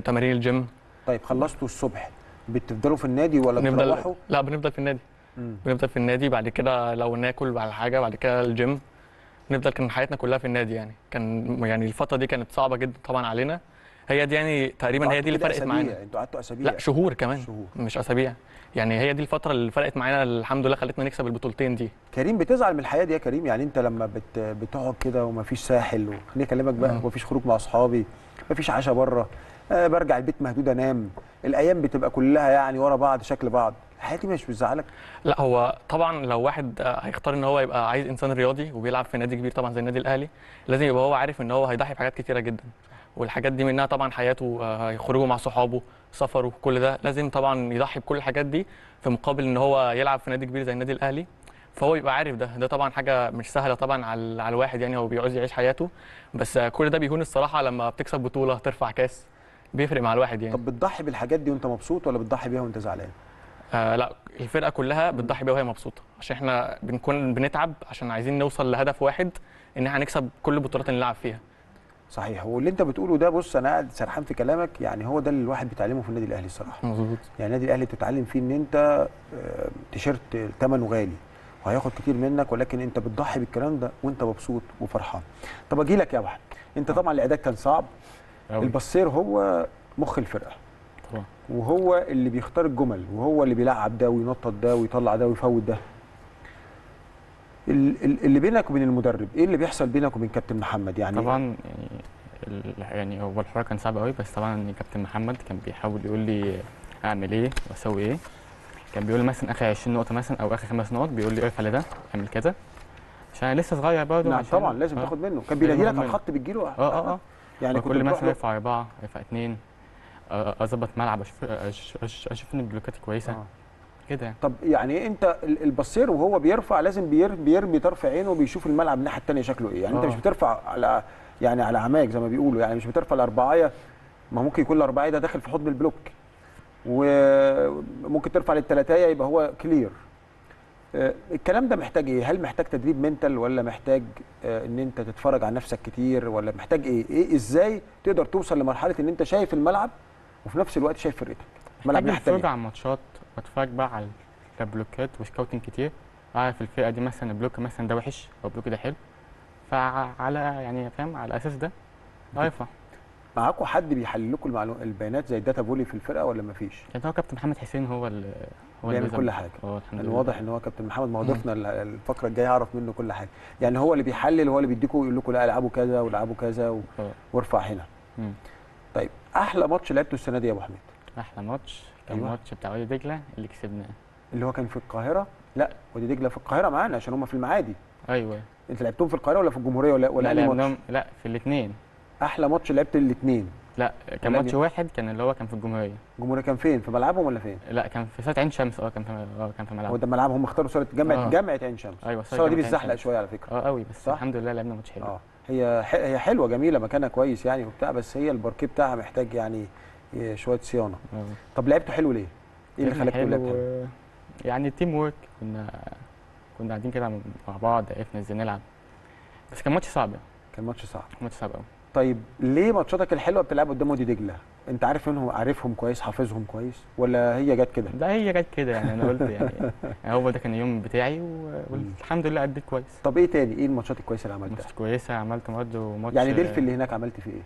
تمارين الجيم. طيب خلصتوا الصبح بتفضلوا في النادي ولا بتروحوا؟ لا بنفضل في النادي. بنفضل في النادي، بعد كده لو ناكل على حاجه، بعد كده الجيم، نفضل كان حياتنا كلها في النادي. يعني كان يعني الفتره دي كانت صعبه جدا طبعا علينا، هي دي يعني تقريبا هي دي اللي فرقت معانا. انتوا قعدتوا اسابيع؟ لا شهور كمان، شهور مش اسابيع، يعني هي دي الفتره اللي فرقت معانا الحمد لله، خلتنا نكسب البطولتين دي. كريم بتزعل من الحياه دي يا كريم؟ يعني انت لما بتقعد كده ومفيش ساحل، وخليني اكلمك بقى ومفيش خروج مع اصحابي، مفيش عشاء بره، برجع البيت مهدود انام، الايام بتبقى كلها يعني ورا بعض شكل بعض، حياتي مش بتزعلك؟ لا هو طبعا لو واحد هيختار ان هو يبقى عايز انسان رياضي وبيلعب في نادي كبير طبعا زي النادي الاهلي، لازم يبقى هو عارف ان هو هيضحي بحاجات كتيره جدا، والحاجات دي منها طبعا حياته، خروجه مع صحابه، سفره، كل ده لازم طبعا يضحي بكل الحاجات دي في مقابل ان هو يلعب في نادي كبير زي النادي الاهلي، فهو يبقى عارف ده. ده طبعا حاجه مش سهله طبعا على الواحد، يعني هو بيعوز يعيش حياته، بس كل ده بيهون الصراحه لما بتكسب بطوله ترفع كاس، بيفرق مع الواحد يعني. طب بتضحي بالحاجات دي وانت مبسوط ولا بتضحي بيها وانت زعلان؟ لا الفرقه كلها بتضحي بيها وهي مبسوطه، عشان احنا بنكون بنتعب عشان عايزين نوصل لهدف واحد ان احنا نكسب كل البطولات اللي نلعب فيها. صحيح، واللي انت بتقوله ده بص انا قاعد سرحان في كلامك، يعني هو ده اللي الواحد بيتعلمه في النادي الاهلي الصراحه. مظبوط. يعني النادي الاهلي بتتعلم فيه ان انت تيشيرت ثمنه غالي وهياخد كتير منك، ولكن انت بتضحي بالكلام ده وانت مبسوط وفرحان. طب اجي لك يا وحيد، انت طبعا الاعداد كان صعب، البصير هو مخ الفرقه طبعا، وهو اللي بيختار الجمل، وهو اللي بيلعب ده وينطط ده ويطلع ده ويفوت ده. اللي بينك وبين المدرب ايه اللي بيحصل بينك وبين كابتن محمد؟ يعني طبعا يعني هو الحوار كان صعب قوي، بس طبعا كابتن محمد كان بيحاول يقول لي اعمل ايه واسوي ايه، كان بيقول لي مثلا اخر 20 نقطه مثلا او اخر 5 نقط بيقول لي اقف على ده اعمل كذا، عشان انا لسه صغير برضه. نعم طبعا لازم تاخد منه، كان بينادي لك على الخط بتجيله. يعني كل مثلا ارفع 4 ارفع 2 اظبط ملعب، اشوف ان البلوكات كويسه كده. طب يعني انت البصير وهو بيرفع لازم بيرمي طرف عينه وبيشوف الملعب الناحيه الثانيه شكله ايه، يعني انت مش بترفع على يعني على عماك زي ما بيقولوا، يعني مش بترفع الاربعايه، ما ممكن يكون الاربعايه ده داخل في حضن البلوك، وممكن ترفع للثلاثايه يبقى هو كلير. الكلام ده محتاج ايه؟ هل محتاج تدريب منتال، ولا محتاج ان انت تتفرج على نفسك كتير، ولا محتاج ايه ازاي تقدر توصل لمرحله ان انت شايف الملعب وفي نفس الوقت شايف فرقتك؟ الملعب محتاج اتفرج على الماتشات، واتفرج بقى على البلوكات وسكاوتنج كتير، اعرف الفرقه دي مثلا البلوك مثلا ده وحش او البلوك ده حلو، فعلى يعني فاهم على الاساس ده ارفع. معاكوا حد بيحلل لكم البيانات زي الداتا فولي في الفرقه ولا مفيش؟ يعني هو كابتن محمد حسين هو بيعمل كل حاجه. واضح ان هو كابتن محمد، ما هو ضيفنا الفقره الجايه هعرف منه كل حاجه، يعني هو اللي بيحلل، هو اللي بيديكوا يقول لكم لا العبوا كذا والعبوا كذا وارفع هنا. طيب احلى ماتش لعبته السنه دي يا ابو حميد؟ احلى ماتش كان الماتش بتاع وادي دجله اللي كسبناه، اللي هو كان في القاهره. لا وادي دجله في القاهره معانا عشان هم في المعادي. ايوه. انت لعبتهم في القاهره ولا في الجمهوريه ولا اي ماتش؟ لا في الاثنين. احلى ماتش لعبت الاثنين؟ لا كان ماتش واحد كان اللي هو كان في الجمهوريه. الجمهوريه كان فين؟ في ملعبهم ولا فين؟ لا كان في ساعه عين شمس. كان في ملعبهم. هو ده ملعبهم، هم اختاروا ساعه جامعه عين شمس. ايوه الساعه دي بتزحلق شويه على فكره. قوي بس صح؟ الحمد لله لعبنا ماتش حلو. هي حلوه جميله، مكانها كويس يعني وبتاع، بس هي الباركيه بتاعها محتاج يعني شويه صيانه. طب لعبته حلو ليه؟ ايه اللي خلاك تلعب حلو؟ يعني التيم ورك، كنا قاعدين كده مع بعض، عرفنا ازاي نلعب، بس كان ماتش صعب. كان ماتش صعب قوي. طيب ليه ماتشاتك الحلوه بتلعب قدام وادي دجله؟ انت عارفهم كويس، حافظهم كويس، ولا هي جت كده؟ لا هي جت كده يعني، انا قلت يعني هو ده كان اليوم بتاعي والحمد لله أديت كويس. طب ايه تاني؟ ايه الماتشات الكويسه اللي عملتها؟ ماتشات كويسه عملت برضه ماتش يعني دلفي اللي هناك عملت فيه ايه؟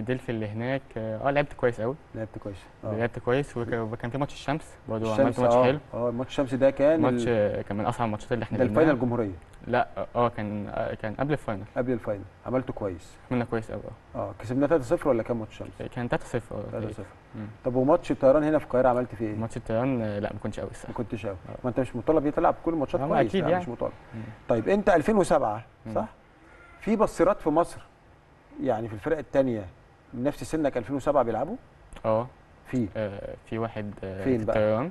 دلفي اللي هناك لعبت كويس قوي. لعبت كويس وكان في ماتش الشمس برضه عملت ماتش حلو. ماتش الشمس ده كان ماتش كان من اصعب الماتشات اللي احنا لعبناها. ده الفاينل الجمهوريه؟ لا كان قبل الفاينل. قبل الفاينل عملته كويس. عملنا كويس قوي. كسبنا 3-0 ولا كان ماتش الشمس؟ كان 3-0. 3-0. طب وماتش الطيران هنا في القاهره عملت فيه ايه؟ ماتش الطيران لا ما كنتش قوي الصراحه. ما كنتش قوي. ما انت مش مطالب ليه تلعب كل الماتشات كويس؟ اكيد يعني مش مطالب. طيب انت 2007 صح؟ في بصيرات في مصر يعني في الفرق الثانيه من نفس سنك 2007 بيلعبوا؟ في واحد فين بقى؟ طيران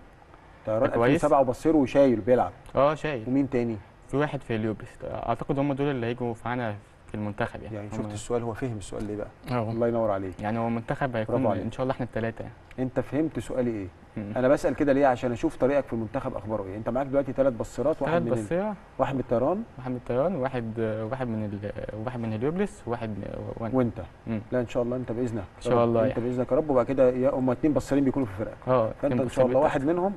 2007 وبصيره وشايل بيلعب. شايل. ومين تاني؟ في واحد في اليوبس. اعتقد هم دول اللي هيجوا معانا في المنتخب يعني شفت السؤال، هو فهم السؤال ليه بقى؟ الله ينور عليك. يعني هو المنتخب هيكون ان شاء الله احنا الثلاثه. انت فهمت سؤالي ايه؟ انا بسال كده ليه؟ عشان اشوف طريقك في المنتخب اخباره ايه. انت معاك دلوقتي ثلاث بصيرات، واحد من الطيران، واحد من الطيران، واحد من اليوبلس، وواحد وانت. لا ان شاء الله انت باذنك، ان شاء الله انت باذنك يا رب. وبعد كده هم اثنين بصيرين بيكونوا في فرقك، فانت ان شاء الله واحد منهم،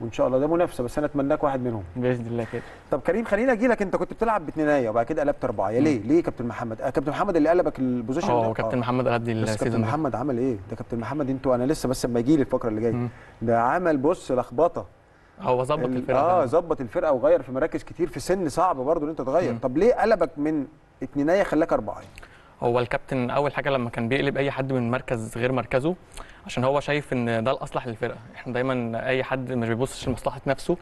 وان شاء الله ده منافسه، بس انا اتمناك واحد منهم باذن الله كده. طب كريم خليني اجي لك، انت كنت بتلعب باثنينايه وبعد كده قلبت اربعيه، ليه؟ ليه كابتن محمد؟ كابتن محمد اللي قلبك البوزيشن ده. كابتن محمد قلب لي السيزون ده. كابتن محمد عمل ايه؟ ده كابتن محمد انتوا، انا لسه بس لما يجي لي الفقره اللي جايه ده عمل بص لخبطه. هو ظبط الفرقه. ظبط الفرقه وغير في مراكز كتير في سن صعب برضه ان انت تغير. طب ليه قلبك من اثنينايه خلاك اربعيه؟ هو الكابتن اول حاجه لما كان بيقلب اي حد من مركز غير مركزه، عشان هو شايف ان ده الاصلح للفرقه. احنا دايما اي حد مش بيبصش لمصلحه نفسه،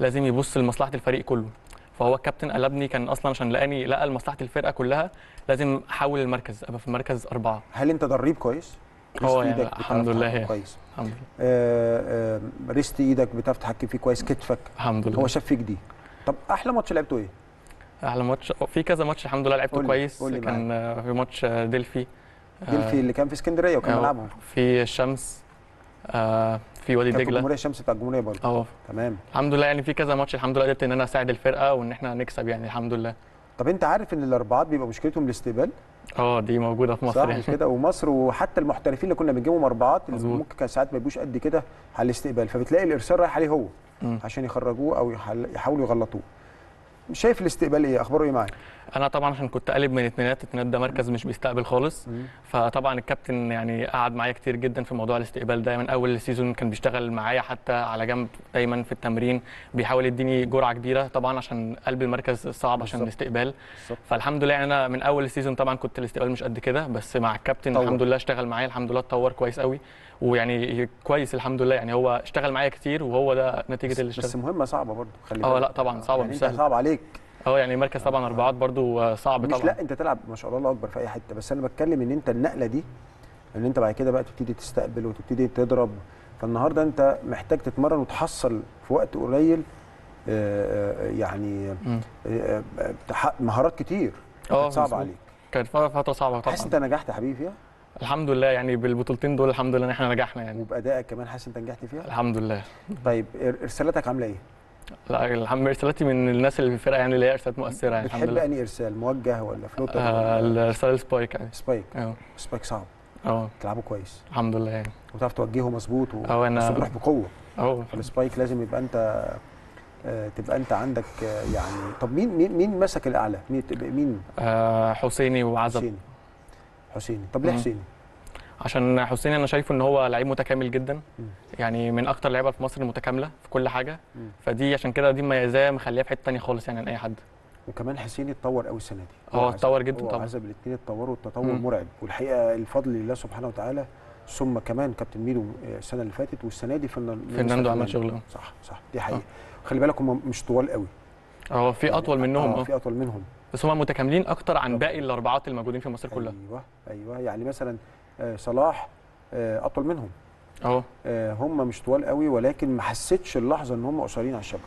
لازم يبص لمصلحه الفريق كله. فهو الكابتن قلبني كان اصلا عشان لقى مصلحه الفرقه كلها، لازم احول المركز، ابقى في المركز 4. هل انت دريب كويس؟ يعني الحمد لله كويس. الحمد لله. ريست ايدك بتعرف تتحكم فيه كويس، كتفك الحمد لله هو شاف فيك دي. طب احلى ماتش لعبته ايه؟ احلى ماتش في كذا ماتش الحمد لله لعبته كويس. كان في ماتش دلفي اللي كان في اسكندريه وكان بيلعبهم، في الشمس، في وادي دجله، الجمهوريه الشمس بتاع الجمهوريه برضه. تمام الحمد لله. يعني في كذا ماتش الحمد لله قدرت ان انا اساعد الفرقه وان احنا نكسب يعني الحمد لله. طب انت عارف ان الاربعات بيبقى مشكلتهم الاستقبال؟ دي موجوده في مصر صح يعني. كده ومصر، وحتى المحترفين اللي كنا بنجيبهم اربعات ممكن ساعات ما يبقوش قد كده على الاستقبال، فبتلاقي الارسال رايح عليه هو عشان يخرجوه او يحاولوا يغلطوه. شايف الاستقبال ايه؟ اخباره ايه معاك؟ انا طبعا عشان كنت قالب من اثنينات ده مركز مش بيستقبل خالص، فطبعا الكابتن يعني قعد معايا كتير جدا في موضوع الاستقبال ده. من اول السيزون كان بيشتغل معايا حتى على جنب، دايما في التمرين بيحاول يديني جرعه كبيره، طبعا عشان قلب المركز صعب عشان الاستقبال. فالحمد لله يعني انا من اول السيزون طبعا كنت الاستقبال مش قد كده، بس مع الكابتن الحمد لله اشتغل معايا الحمد لله، اتطور كويس قوي ويعني كويس الحمد لله. يعني هو اشتغل معايا كتير وهو ده نتيجه اللي اشتغل. بس مهمه صعبه برضه خلي بالك. لا طبعا صعبه، مش سهله، صعب عليك. يعني مركز طبعا اربعات برضو صعب طبعا. مش لا انت تلعب ما شاء الله الله اكبر في اي حته، بس انا بتكلم ان انت النقله دي ان انت بعد كده بقى تبتدي تستقبل وتبتدي تضرب. فالنهارده انت محتاج تتمرن وتحصل في وقت قليل يعني مهارات كتير صعبه عليك. كانت فتره صعبه طبعا. حاسس انت نجحت يا حبيبي فيها؟ الحمد لله يعني بالبطولتين دول الحمد لله ان احنا نجحنا يعني. وبادائك كمان حاسس انت نجحت فيها؟ الحمد لله. طيب ارسالاتك عامله ايه؟ لا الحمد ارسالاتي من الناس اللي في الفرقه يعني اللي هي ارسالات مؤثره يعني الحمد لله. بتحب انهي ارسال؟ موجه ولا فلوتر؟ الارسال سبايك يعني. سبايك سبايك صعب. تلعبه كويس الحمد لله يعني، وتعرف توجهه مظبوط بس بتروح بقوه. السبايك لازم يبقى انت عندك يعني. طب مين مسك الاعلى؟ مين؟ حسيني وعزب. حسيني. طب ليه حسيني؟ عشان حسين انا شايفه ان هو لعيب متكامل جدا، يعني من اكتر لعيبه في مصر متكامله في كل حاجه، فدي عشان كده دي مميزاه مخليها في حته ثانيه خالص يعني عن اي حد. وكمان حسين اتطور قوي السنه دي. اتطور جدا طبعا. حسب الاثنين اتطوروا التطور مرعب، والحقيقه الفضل لله سبحانه وتعالى. ثم كمان كابتن ميدو السنه اللي فاتت والسنه دي فرناندو عمل شغله. صح دي حقيقه. خلي بالك هم مش طوال قوي. في يعني اطول منهم. في اطول منهم، بس هم متكاملين اكتر عن باقي الاربعات الموجودين في مصر كلها. ايوه يعني مثلا صلاح اطول منهم. هم مش طوال قوي، ولكن ما حسيتش اللحظه ان هم قصيرين على الشبكه،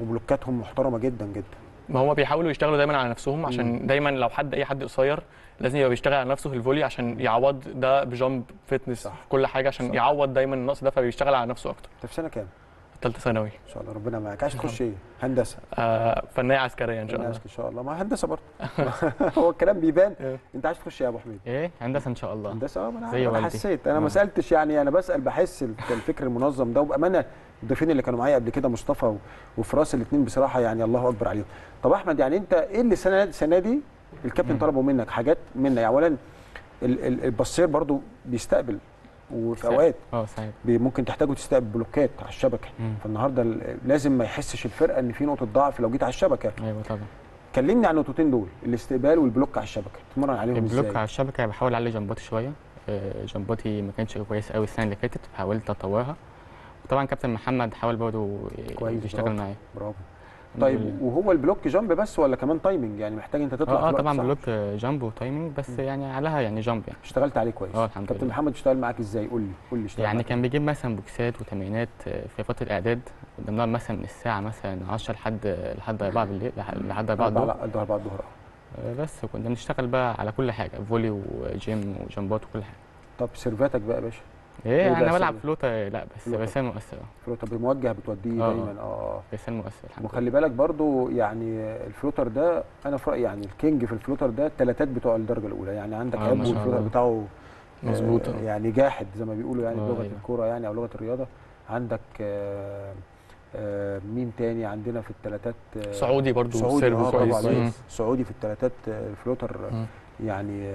وبلوكاتهم محترمه جدا جدا. ما هم بيحاولوا يشتغلوا دايما على نفسهم، عشان دايما لو اي حد قصير لازم يبقى بيشتغل على نفسه في الفولي عشان يعوض ده بجامب فيتنس كل حاجه عشان يعوض دايما النقص ده، فبيشتغل على نفسه اكتر. انت في سنه كام؟ ثالثه ثانوي. ان شاء الله ربنا معاك. عايز تخش ايه؟ هندسه. فنيه عسكريه ان شاء الله. ان شاء الله مع هندسه برضه. هو الكلام بيبان. انت عايز تخش ايه يا ابو حميد؟ ايه هندسه ان شاء الله. هندسه. انا حسيت انا ما سالتش يعني، انا بسال بحس الفكر المنظم ده. وبامانه الضيفين اللي كانوا معايا قبل كده مصطفى وفراس الاثنين بصراحه يعني الله اكبر عليهم. طب احمد يعني انت ايه اللي السنه دي الكابتن طلبوا منك حاجات منا يعني؟ اولا البصير برضه بيستقبل، وفي اوقات صحيح ممكن تحتاجوا تستقبل بلوكات على الشبكه، فالنهارده لازم ما يحسش الفرقه ان في نقطه ضعف لو جيت على الشبكه. ايوه طبعا. كلمني عن النقطتين دول، الاستقبال والبلوك على الشبكه، تتمرن عليهم ازاي؟ البلوك على الشبكه بحاول اعلي جنباتي شويه، جنباتي ما كانتش كويسه قوي السنه اللي فاتت، حاولت اطورها. وطبعا كابتن محمد حاول برضه يشتغل معايا. برافو. طيب وهو البلوك جامب بس ولا كمان تايمنج؟ يعني محتاج انت تطلع في الوقت طبعا صح. بلوك جامب وتايمنج بس يعني عليها يعني جامب يعني. اشتغلت عليه كويس. الحمد لله. كابتن محمد اشتغل معاك ازاي؟ قول لي اشتغل يعني معك. كان بيجيب مثلا بوكسات وتمرينات في فتره الاعداد قدامنا مثلا من الساعه مثلا 10 لحد 4 بالليل لحد 4 الظهر بس كنا بنشتغل بقى على كل حاجه، فولي وجيم وجمبات وكل حاجه. طب سيرفاتك بقى يا باشا ايه؟ انا بلعب فلوته. لا بس بسام مؤثر. فلوته بالموجه بتوديه دايما. بسام مؤثر. وخلي بالك برضو يعني الفلوتر ده انا في رايي يعني الكينج في الفلوتر ده الثلاثات بتوع الدرجه الاولى، يعني عندك ابو الفلوتر بتاعه مظبوط يعني جاحد زي ما بيقولوا يعني بلغه الكوره يعني او لغه الرياضه. عندك مين تاني عندنا في الثلاثات؟ سعودي برضو سيرفو كويس. سعودي في الثلاثات الفلوتر يعني.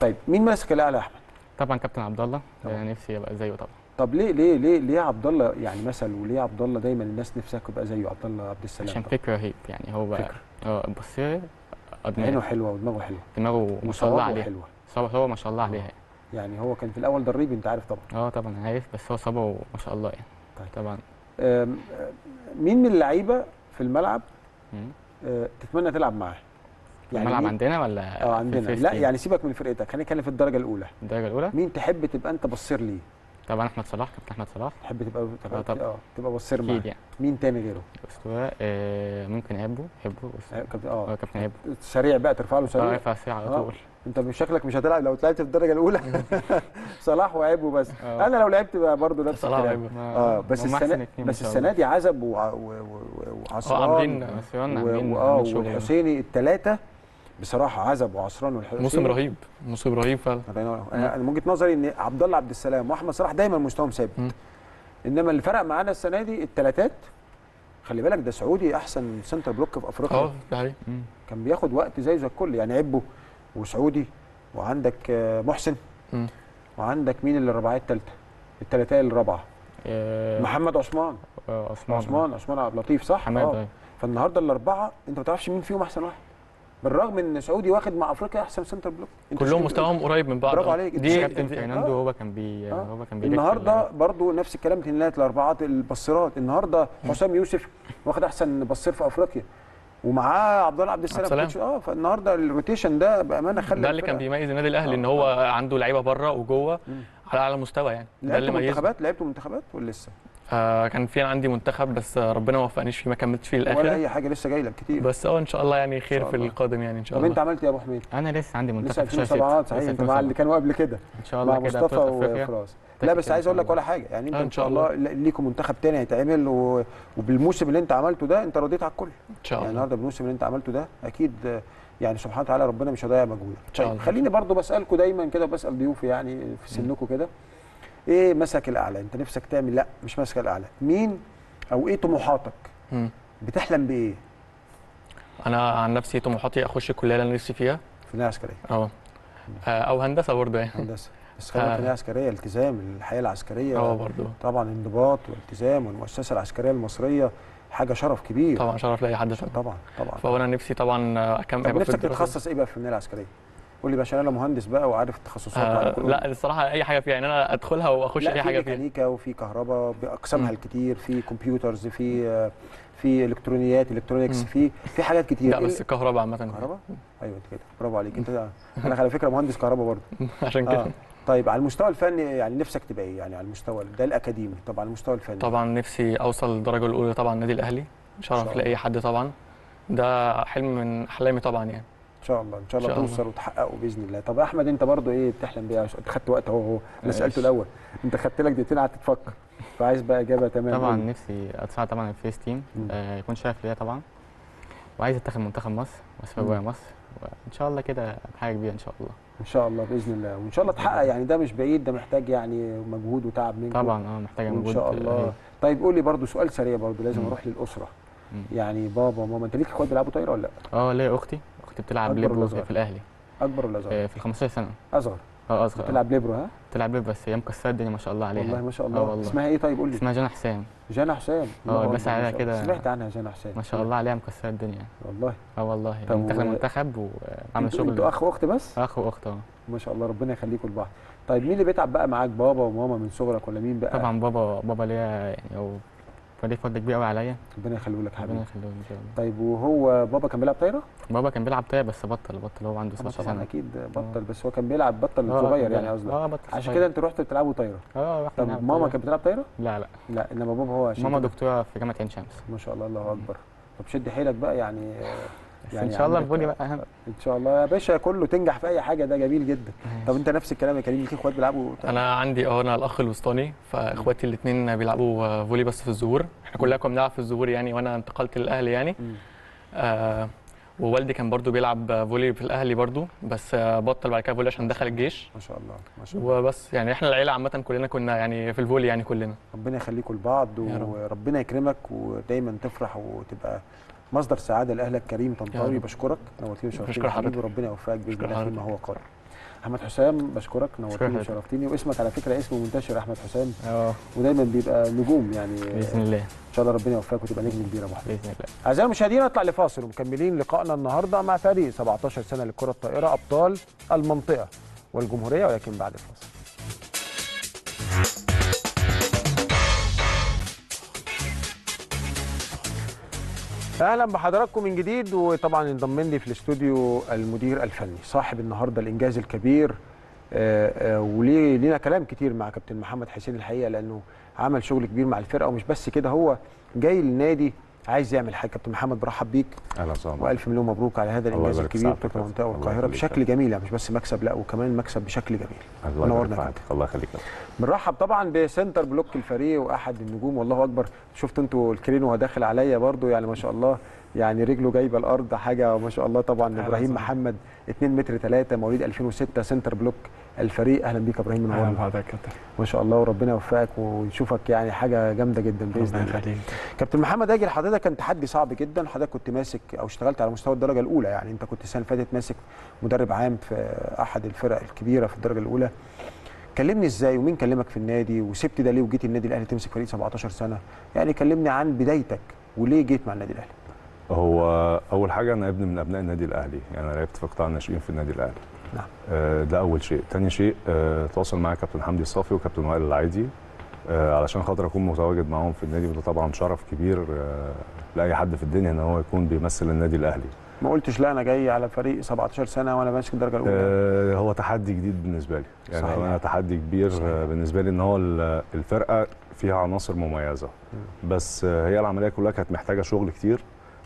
طيب مين ماسك الاعلى يا احمد؟ طبعا كابتن عبد الله. انا نفسي ابقى زيه طبعا. طب ليه ليه ليه ليه عبد الله يعني مثل، وليه عبد الله دايما الناس نفسها تبقى زيه؟ عبد الله عبد السلام عشان فكره رهيب يعني. هو بصير عينه حلوه ودماغه حلوه. دماغه ما شاء الله عليها حلوه. صبعه ما شاء الله عليها يعني. هو كان في الاول ضريب انت عارف طبعا. طبعا عارف بس هو صبعه ما شاء الله يعني. طيب طبعا مين من اللعيبه في الملعب تتمنى تلعب معاه؟ يعني الملعب عندنا ولا عندنا؟ لا يعني سيبك من فرقتك، هنتكلم في الدرجه الاولى. الدرجه الاولى مين تحب تبقى انت بصير ليه؟ طبعا احمد صلاح، كابتن احمد صلاح تحب تبقى بصير معاه يعني. مين تاني غيره؟ اسطوره ممكن ابو احبه. كابتن ابو سريع بقى ترفع له سريع. رفع سريع على طول. انت شكلك مش هتلعب لو طلعت في الدرجه الاولى. صلاح وعيبه بس. انا لو لعبت بقى برضه نفس الكلام. بس السنه دي عزب وعصران والحسيني الثلاثه بصراحه. عزب وعصران والحسيني موسم رهيب، موسم رهيب فعلا. انا من وجهه نظري ان عبد الله عبد السلام واحمد صلاح دايما مستواهم ثابت، انما اللي فرق معانا السنه دي الثلاثات. خلي بالك ده سعودي احسن سنتر بلوك في افريقيا. ده حقيقي. كان بياخد وقت زي الكل يعني. عبه وسعودي وعندك محسن وعندك مين اللي الرباعيه الثالثه؟ الثلاثه الرابعه محمد عثمان عبد اللطيف صح؟ فالنهارده الاربعه انت ما تعرفش مين فيهم احسن واحد، بالرغم ان سعودي واخد مع افريقيا احسن سنتر بلوك. كلهم مستواهم قريب من بعض. برافو عليك. دي كابتن فرناندو هو كان النهارده برضو نفس الكلام. تنينات الاربعات البصيرات النهارده حسام يوسف واخد احسن بصير في افريقيا ومعاه عبد الله عبد السلام. فالنهارده الروتيشن ده بامانه خلى ده اللي كان بيميز النادي الاهلي ان هو عنده لعيبه بره وجوه على اعلى مستوى يعني. ده اللي ميزه. لعبتوا منتخبات ولا لسه؟ كان في عندي منتخب بس ربنا ما وفقنيش فيه، ما كملتش فيه للاخر ولا اي حاجه. لسه جاي لك كتير بس ان شاء الله يعني خير في القادم يعني ان شاء الله. طب انت عملت ايه يا ابو حميد؟ انا لسه عندي منتخب شاشات صحيح مع اللي كانوا قبل كده ان شاء الله مع مصطفى وفراس. لا بس عايز اقول لك ولا حاجه يعني انت ان شاء الله ليكم منتخب تاني هيتعمل وبالموسم اللي انت عملته ده انت رديت على الكل ان شاء الله. يعني النهارده بالموسم اللي انت عملته ده اكيد يعني سبحانه وتعالى ربنا مش هيضيع مجهودك ان شاء الله. خليني برضو بسالكم دايما كده وبسال ضيوفي يعني في سنكم كده، ايه مسك الاعلى؟ انت نفسك تعمل، لا مش مسك الاعلى، مين او ايه طموحاتك؟ بتحلم بايه؟ انا عن نفسي طموحاتي اخش الكليه اللي انا نفسي فيها، فنيه عسكريه او هندسه برضه يعني. هندسه بس خلينا فنيه عسكريه، التزام الحياه العسكريه برضه طبعا، انضباط والتزام، والمؤسسه العسكريه المصريه حاجه شرف كبير طبعا، شرف لاي حد طبعا. فانا نفسي طبعا اكمل. طب نفسك تتخصص ايه بقى في الفنيه العسكريه؟ قول لي بقى عشان انا مهندس بقى وعارف التخصصات. لا الصراحه اي حاجه فيها يعني انا ادخلها واخش اي حاجه فيها. في ميكانيكا وفي كهرباء باقسامها الكتير، في كمبيوترز، في الكترونيات، الكترونكس، في حاجات كتير. لا بس الكهرباء عامه. كهرباء ايوه كده، برافو عليك انت. انا على فكره مهندس كهرباء برضه. عشان كده. طيب على المستوى الفني يعني نفسك تبقى ايه يعني على المستوى ده الاكاديمي؟ طبعا على المستوى الفني طبعا نفسي اوصل للدرجه الاولى طبعا. النادي الاهلي شرف لاي حد طبعا، ده حلم من احلامي طبعا يعني. ان شاء الله توصل وتحققه باذن الله. طب احمد انت برضو ايه بتحلم بيه؟ انت خدت وقت اهو. انا سالته الاول، انت خدت لك دقيقتين قعدت تفكر، فعايز بقى اجابه تمام. طبعا نفسي اتصعد طبعا الفيس تيم، يكون شرف ليا طبعا، وعايز اتخذ منتخب مصر واسافر بره مصر، وان شاء الله كده حاجه كبيره ان شاء الله. ان شاء الله باذن الله، وان شاء الله تحقق يعني. ده مش بعيد، ده محتاج يعني مجهود وتعب منك طبعا. محتاج مجهود ان شاء الله. طيب قول لي برضو سؤال سريع برضو لازم اروح للاسره يعني بابا وماما. انت ليك اخوات بيلعبوا طايره ولا لا؟ ليا اختي بتلعب ليبرو في الاهلي. اكبر ولا اصغر؟ في 15 سنه. اصغر. اصغر. بتلعب ليبرو بتلعب ليبرو بس هي مكسره الدنيا ما شاء الله عليها والله ما شاء الله. والله. اسمها ايه طيب قول لي؟ اسمها جانا حسام. جانا حسام بس عليها كده سمعت عنها جانا حسام ما شاء الله عليها مكسره الدنيا والله. والله منتخب وعامله شغل. انتوا اخ واخت بس؟ اخ واخت ما شاء الله ربنا يخليكم لبعض. طيب مين اللي بيتعب بقى معاك، بابا وماما من صغرك ولا مين بقى؟ طبعا بابا ليا يعني هو فدي فضل كبير قوي عليا. ربنا يخليه لك حبيبي. ربنا يخليه ان شاء الله. طيب وهو بابا كان بيلعب طايره؟ بابا كان بيلعب طايره بس بطل هو عنده 16 سنه. اكيد بطل بس هو كان بيلعب بطل صغير يعني قصدك. بطل عشان كده انت رحت بتلعبوا طايره. رحت. طب ماما كانت بتلعب طايره؟ لا لا لا، انما بابا هو ماما دكتوره في جامعه عين شمس. ما شاء الله، الله اكبر. طب شد حيلك بقى يعني ان شاء الله الفولي بقى اهم. ان شاء الله يا باشا، كله تنجح في اي حاجه، ده جميل جدا. طب انت نفس الكلام يا كريم، ليك اخوات بيلعبوا؟ انا عندي انا الاخ الوسطاني، فاخواتي الاثنين بيلعبوا فولي بس في الظهور. احنا كلنا كنا بنلعب في الظهور يعني، وانا انتقلت للاهلي يعني. ووالدي كان برضو بيلعب فولي في الاهلي برضو، بس بطل بعد كده فولي عشان دخل الجيش. ما شاء الله ما شاء الله. وبس يعني احنا العيله عامه كلنا كنا يعني في الفولي يعني كلنا. ربنا يخليكم لبعض وربنا يكرمك ودايما تفرح وتبقى مصدر سعاده لاهلك. كريم طنطاوي بشكرك، نورتني وشرفتني حبيبي، وربنا يوفقك باذن الله فيما هو قادر. احمد حسام بشكرك، نورتني وشرفتني، واسمك على فكره اسمه منتشر احمد حسام ودايما بيبقى نجوم يعني باذن الله. ان شاء الله ربنا يوفقك وتبقى نجم كبير يا ابو حميد باذن الله. اعزائي المشاهدين، اطلع لفاصل ومكملين لقائنا النهارده مع فريق 17 سنه للكره الطائره ابطال المنطقه والجمهوريه، ولكن بعد الفاصل. اهلا بحضراتكم من جديد، وطبعا انضم لي في الاستوديو المدير الفني صاحب النهارده الانجاز الكبير، وليه لينا كلام كتير مع كابتن محمد حسين الحقيقه، لانه عمل شغل كبير مع الفرقه، ومش بس كده، هو جاي للنادي عايز يعمل حاجه. كابتن محمد برحب بيك، اهلا وسهلا، والف مليون مبروك على هذا الانجاز الكبير بتاع المنطقه والقاهره بشكل جميل، مش بس مكسب، لا وكمان مكسب بشكل جميل. منورنا. الله يخليك. بنرحب طبعا بسنتر بلوك الفريق واحد النجوم، والله اكبر، شفتوا انتوا الكرينو هو داخل عليا برده يعني ما شاء الله، يعني رجله جايبه الارض حاجه ما شاء الله. طبعا ابراهيم محمد 2.3 متر مواليد 2006 سنتر بلوك الفريق، اهلا بيك يا ابراهيم، منورنا حضرتك ما شاء الله، وربنا يوفقك ونشوفك يعني حاجه جامده جدا باذن الله. كابتن محمد، اجي لحضرتك، كان تحدي صعب جدا، حضرتك كنت ماسك او اشتغلت على مستوى الدرجه الاولى يعني، انت كنت السنه اللي فاتت ماسك مدرب عام في احد الفرق الكبيره في الدرجه الاولى. كلمني ازاي ومين كلمك في النادي، وسبت ده ليه وجيت النادي الاهلي تمسك فريق 17 سنه؟ يعني كلمني عن بدايتك وليه جيت مع النادي الاهلي. هو اول حاجه انا ابن من ابناء النادي الاهلي، يعني انا لعبت في قطاع الناشئين في النادي الاهلي. نعم. ده اول شيء. ثاني شيء تواصل معايا كابتن حمدي الصافي وكابتن وائل العادي علشان خاطر اكون متواجد معاهم في النادي، وده طبعا شرف كبير لاي حد في الدنيا ان هو يكون بيمثل النادي الاهلي. ما قلتش لا انا جاي على فريق 17 سنه وانا ماسك الدرجه الاولى؟ هو تحدي جديد بالنسبه لي يعني. صحيح. انا تحدي كبير. صحيح. بالنسبه لي ان هو الفرقه فيها عناصر مميزه، بس هي العمليه كلها كانت محتاجه شغل كتير،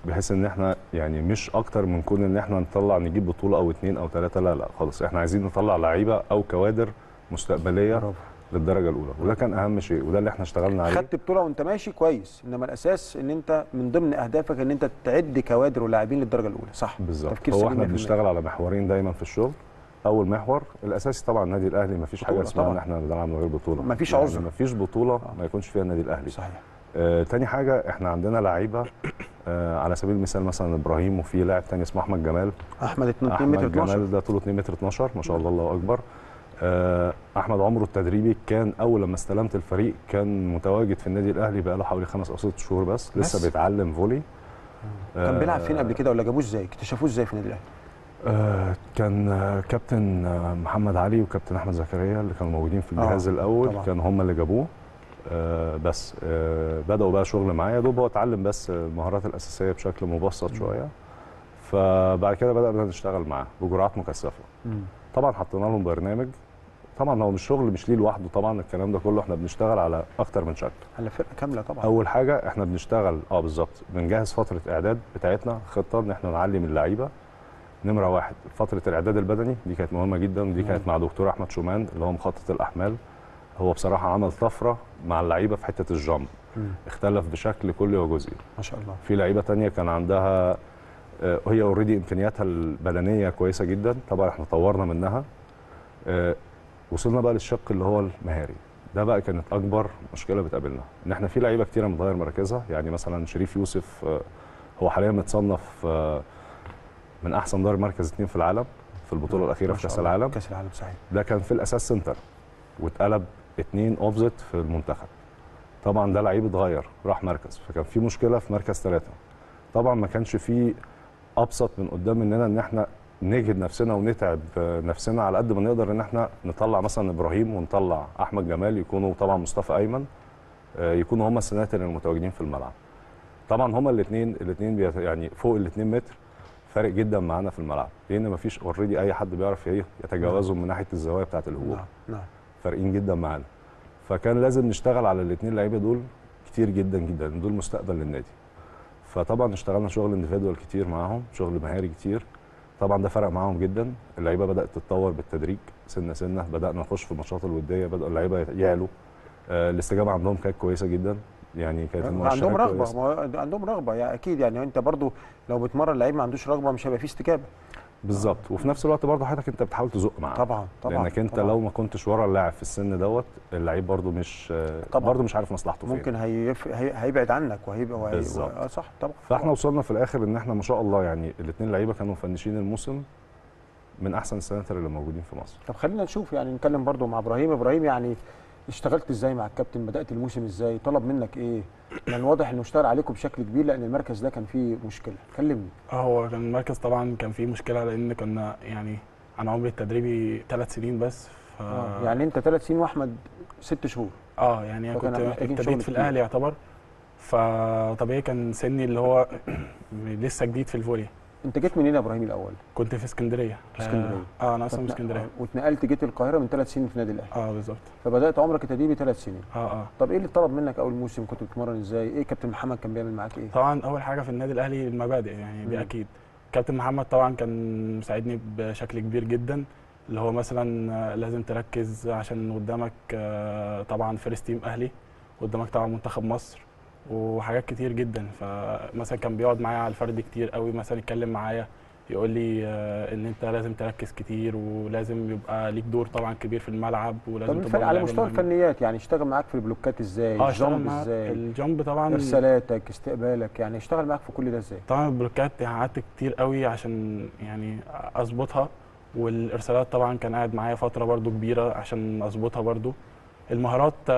بحيث ان احنا يعني مش اكتر من كون ان احنا نطلع نجيب بطوله او 2 أو 3، لا لا خالص، احنا عايزين نطلع لعيبه او كوادر مستقبليه للدرجه الاولى، وده كان اهم شيء وده اللي احنا اشتغلنا عليه. خدت بطوله وانت ماشي كويس، انما الاساس ان انت من ضمن اهدافك ان انت تعد كوادر ولاعبين للدرجه الاولى. صح بالظبط. هو احنا بنشتغل على محورين دايما في الشغل. اول محور الاساسي طبعا النادي الاهلي، ما فيش حاجه اسمها ان احنا بنلعب من غير بطوله، ما فيش عذر، ما فيش بطوله ما يكونش فيها النادي الاهلي. صحيح. تاني حاجه احنا عندنا لعيبه على سبيل المثال مثلا ابراهيم، وفي لاعب تاني اسمه احمد جمال. احمد 2 متر 12، جمال ده طوله 2 متر 12 ما شاء الله، الله اكبر. احمد عمرو التدريبي كان اول لما استلمت الفريق كان متواجد في النادي الاهلي بقاله حوالي 5 أو 6 شهور بس، لسه بيتعلم فولي. كان بيلعب فين قبل كده ولا جابوه ازاي؟ اكتشفوه ازاي في النادي الاهلي؟ كان كابتن محمد علي وكابتن احمد زكريا اللي كانوا موجودين في الجهاز الاول طبعا. كان هم اللي جابوه. بس بدأوا بقى شغل معايا، دوب هو اتعلم بس المهارات الأساسية بشكل مبسط شوية، فبعد كده بدأنا نشتغل معاه بجرعات مكثفة. طبعا حطينا لهم برنامج، طبعا هو مش شغل مش ليه لوحده، طبعا الكلام ده كله احنا بنشتغل على أكتر من شكل، على فرقة كاملة طبعا. أول حاجة احنا بنشتغل بالظبط، بنجهز فترة إعداد بتاعتنا، خطة إن احنا نعلم اللعيبة. نمرة واحد فترة الإعداد البدني، دي كانت مهمة جدا، دي كانت مع دكتور أحمد شومان اللي هو مخطط الأحمال. هو بصراحة عمل طفرة مع اللعيبة في حتة الجامب، اختلف بشكل كلي وجزئي ما شاء الله. في لعيبة تانية كان عندها هي اوريدي إمكانياتها البدنية كويسة جدا، طبعا احنا طورنا منها. وصلنا بقى للشق اللي هو المهاري، ده بقى كانت أكبر مشكلة بتقابلنا، إن احنا في لعيبة كتيرة متغير مراكزها، يعني مثلا شريف يوسف هو حاليا متصنف من أحسن ضارب مركز 2 في العالم في البطولة الأخيرة في كأس العالم. كأس العالم صحيح. ده كان في الأساس سنتر واتقلب 2 أوبزيت في المنتخب. طبعا ده لعيب اتغير راح مركز، فكان في مشكله في مركز 3. طبعا ما كانش في ابسط من قدام مننا ان احنا نجهد نفسنا ونتعب نفسنا على قد ما نقدر ان احنا نطلع مثلا ابراهيم ونطلع احمد جمال، يكونوا طبعا مصطفى ايمن يكونوا هم السناتر المتواجدين في الملعب. طبعا هم الاثنين يعني فوق ال 2 متر، فارق جدا معانا في الملعب، لان مفيش اوريدي اي حد بيعرف يتجاوزهم من ناحيه الزوايا بتاعه الهجوم. نعم، فارقين جدا معانا، فكان لازم نشتغل على الاثنين لعيبه دول كتير جدا جدا، دول مستقبل للنادي. فطبعا اشتغلنا شغل انديفيدوال كتير معاهم، شغل مهاري كتير، طبعا ده فرق معاهم جدا. اللعيبه بدات تتطور بالتدريج سنه سنه، بدانا نخش في الماتشات الوديه، بداوا اللعيبه يعلوا. الاستجابه عندهم كانت كويسه جدا، يعني كانت عندهم رغبه، عندهم رغبه يعني اكيد. يعني انت برضو لو بتمرن لعيب ما عندوش رغبه مش هيبقى فيه استجابه. بالظبط، وفي نفس الوقت برضو حضرتك انت بتحاول تزق معاه. طبعا لانك انت لو ما كنتش ورا اللاعب في السن دوت، اللعيب برضو مش عارف مصلحته فين، ممكن هيبعد عنك وهيبقى بالظبط. صح طبعا. فاحنا وصلنا في الاخر ان احنا ما شاء الله يعني الاثنين لعيبه كانوا مفنشين الموسم، من احسن السناتر اللي موجودين في مصر. طب خلينا نشوف، يعني نتكلم برضو مع ابراهيم يعني اشتغلت ازاي مع الكابتن؟ بدات الموسم ازاي؟ طلب منك ايه؟ لان واضح انه اشتغل عليكم بشكل كبير، لان المركز ده كان فيه مشكله. كلمني. هو كان المركز طبعا كان فيه مشكله، لان كنا يعني انا عمري التدريبي 3 سنين بس. يعني انت 3 سنين واحمد 6 شهور. يعني انا كنت ابتديت في الاهلي يعتبر، فطبيعي كان سني اللي هو لسه جديد في الفولي. انت جيت منين يا ابراهيم الاول؟ كنت في اسكندريه. انا اصلا من اسكندريه. واتنقلت جيت القاهره من 3 سنين في نادي الاهلي. بالظبط. فبدات عمرك التدريبي 3 سنين. طب ايه اللي اتطلب منك اول موسم؟ كنت بتتمرن ازاي؟ ايه كابتن محمد كان بيعمل معاك ايه؟ طبعا اول حاجه في النادي الاهلي المبادئ، يعني دي اكيد. كابتن محمد طبعا كان مساعدني بشكل كبير جدا، اللي هو مثلا لازم تركز عشان قدامك طبعا فيرست تيم اهلي، قدامك طبعا منتخب مصر وحاجات كتير جدا. فمثلا كان بيقعد معايا على الفرد كتير قوي، مثلا يتكلم معايا يقول لي ان انت لازم تركز كتير، ولازم يبقى ليك دور طبعا كبير في الملعب، ولازم طبعا الفرق على مستوى الفنيات. يعني اشتغل معاك في البلوكات ازاي؟ الجامب ازاي؟ الجامب طبعا، ارسالاتك، استقبالك، يعني اشتغل معاك في كل ده ازاي؟ طبعا البلوكات قعدت كتير قوي عشان يعني اظبطها، والارسالات طبعا كان قاعد معايا فتره برده كبيره عشان اظبطها برده. المهارات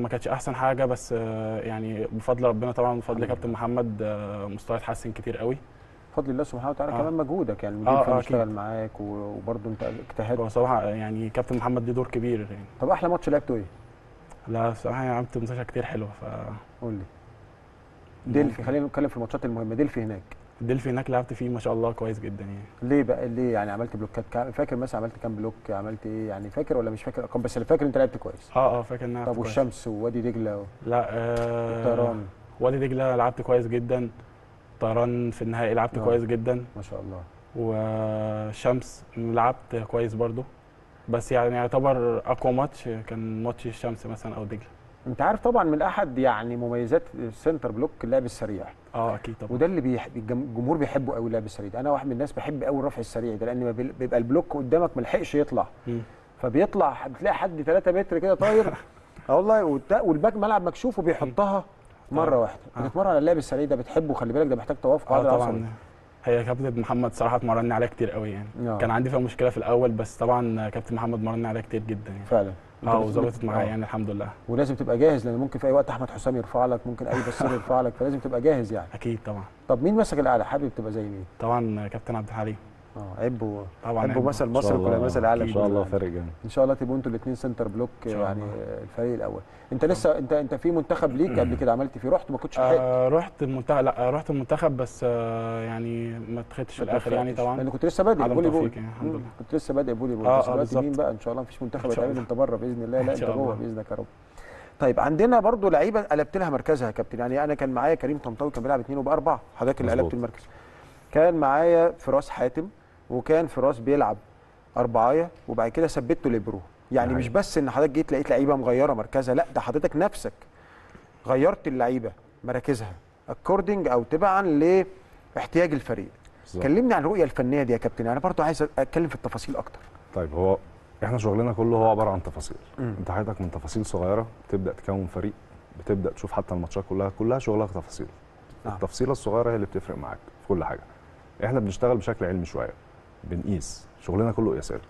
ما كانتش احسن حاجه، بس يعني بفضل ربنا طبعا وبفضل كابتن محمد مستواي اتحسن كتير قوي بفضل الله سبحانه وتعالى. كمان مجهودك، يعني المدير كان اشتغل معاك، وبرده انت اجتهدت بصراحه. يعني كابتن محمد ليه دور كبير يعني. طب احلى ماتش لعبته ايه؟ لا بصراحه يعني عملت ماتشات كتير حلوه. قول لي دلفي، خلينا نتكلم في الماتشات المهمه. دلفي هناك لعبت فيه ما شاء الله كويس جدا. يعني ليه بقى؟ ليه يعني عملت بلوكات فاكر مثلا عملت كام بلوك؟ عملت ايه يعني؟ فاكر ولا مش فاكر ارقام؟ بس اللي فاكر انت لعبت كويس. فاكر ان انا طب والشمس ووادي دجله لا الطيران. وادي دجله لعبت كويس جدا. الطيران في النهائي لعبت كويس جدا ما شاء الله. والشمس لعبت كويس برضو، بس يعني يعتبر اقوى ماتش كان ماتش الشمس مثلا او دجله. انت عارف طبعا من احد يعني مميزات السنتر بلوك اللعب السريع. اكيد طبعا. وده اللي الجمهور بيحبه قوي، اللعب السريع. انا واحد من الناس بحب قوي الرفع السريع ده، لان بيبقى البلوك قدامك ما لحقش يطلع، فبيطلع بتلاقي حد 3 متر كده طاير. والله. والباك ملعب مكشوف وبيحطها مره واحده. بتتمرن على اللعب السريع ده، بتحبه؟ خلي بالك ده محتاج توافق. طبعا. هي كابتن محمد صراحه اتمرني عليها كتير قوي يعني. كان عندي فيها مشكله في الاول، بس طبعا كابتن محمد مرني عليها كتير جدا يعني. فعلا. وظبطت معايا يعني الحمد لله. ولازم تبقى جاهز، لان ممكن في اي وقت احمد حسام يرفع لك، ممكن اي بصير يرفع لك، فلازم تبقى جاهز يعني. اكيد طبعا. طب مين مسك الاعلى؟ حابب تبقى زي مين؟ طبعا كابتن عبد الحليم. عيبه طبعا، عيبه مثل مصر كلها، مثل العالم. ان شاء الله فرق جامد. ان شاء الله تبقوا انتوا الاثنين سنتر بلوك يعني الفريق الاول. انت لسه انت في منتخب ليك قبل كده عملت فيه؟ رحت ما كنتش لحقت؟ رحت المنتخب، لا رحت المنتخب بس يعني ما اتخدتش في الاخر يعني طبعا، لان كنت لسه بادئ فولي بول. الحمد لله كنت لسه بادئ فولي بول. بس مين بقى ان شاء الله؟ مفيش منتخب هتعمل انت بره باذن الله. لا انت جوه باذنك يا رب. طيب عندنا برضو لعيبه قلبت لها مركزها يا كابتن. يعني انا كان معايا كريم طنطاوي كان بيلعب 2 وب4، حضرتك اللي قلبت المركز. كان معايا فراس حاتم، وكان فراس بيلعب 4، وبعد كده ثبته ليبرو. يعني مش بس ان حضرتك جيت لقيت لعيبه مغيره مركزها، لا ده حضرتك نفسك غيرت اللعيبه مراكزها اكوردنج او تبعا لاحتياج الفريق. كلمني عن الرؤيه الفنيه دي يا كابتن، انا برضو عايز اتكلم في التفاصيل اكتر. طيب هو احنا شغلنا كله هو عباره عن تفاصيل. انت حضرتك من تفاصيل صغيره بتبدا تكون فريق، بتبدا تشوف حتى الماتشات كلها شغلها تفاصيل. التفصيله الصغيره هي اللي بتفرق معاك في كل حاجه. احنا بنشتغل بشكل علمي شويه، بنقيس، شغلنا كله قياسات.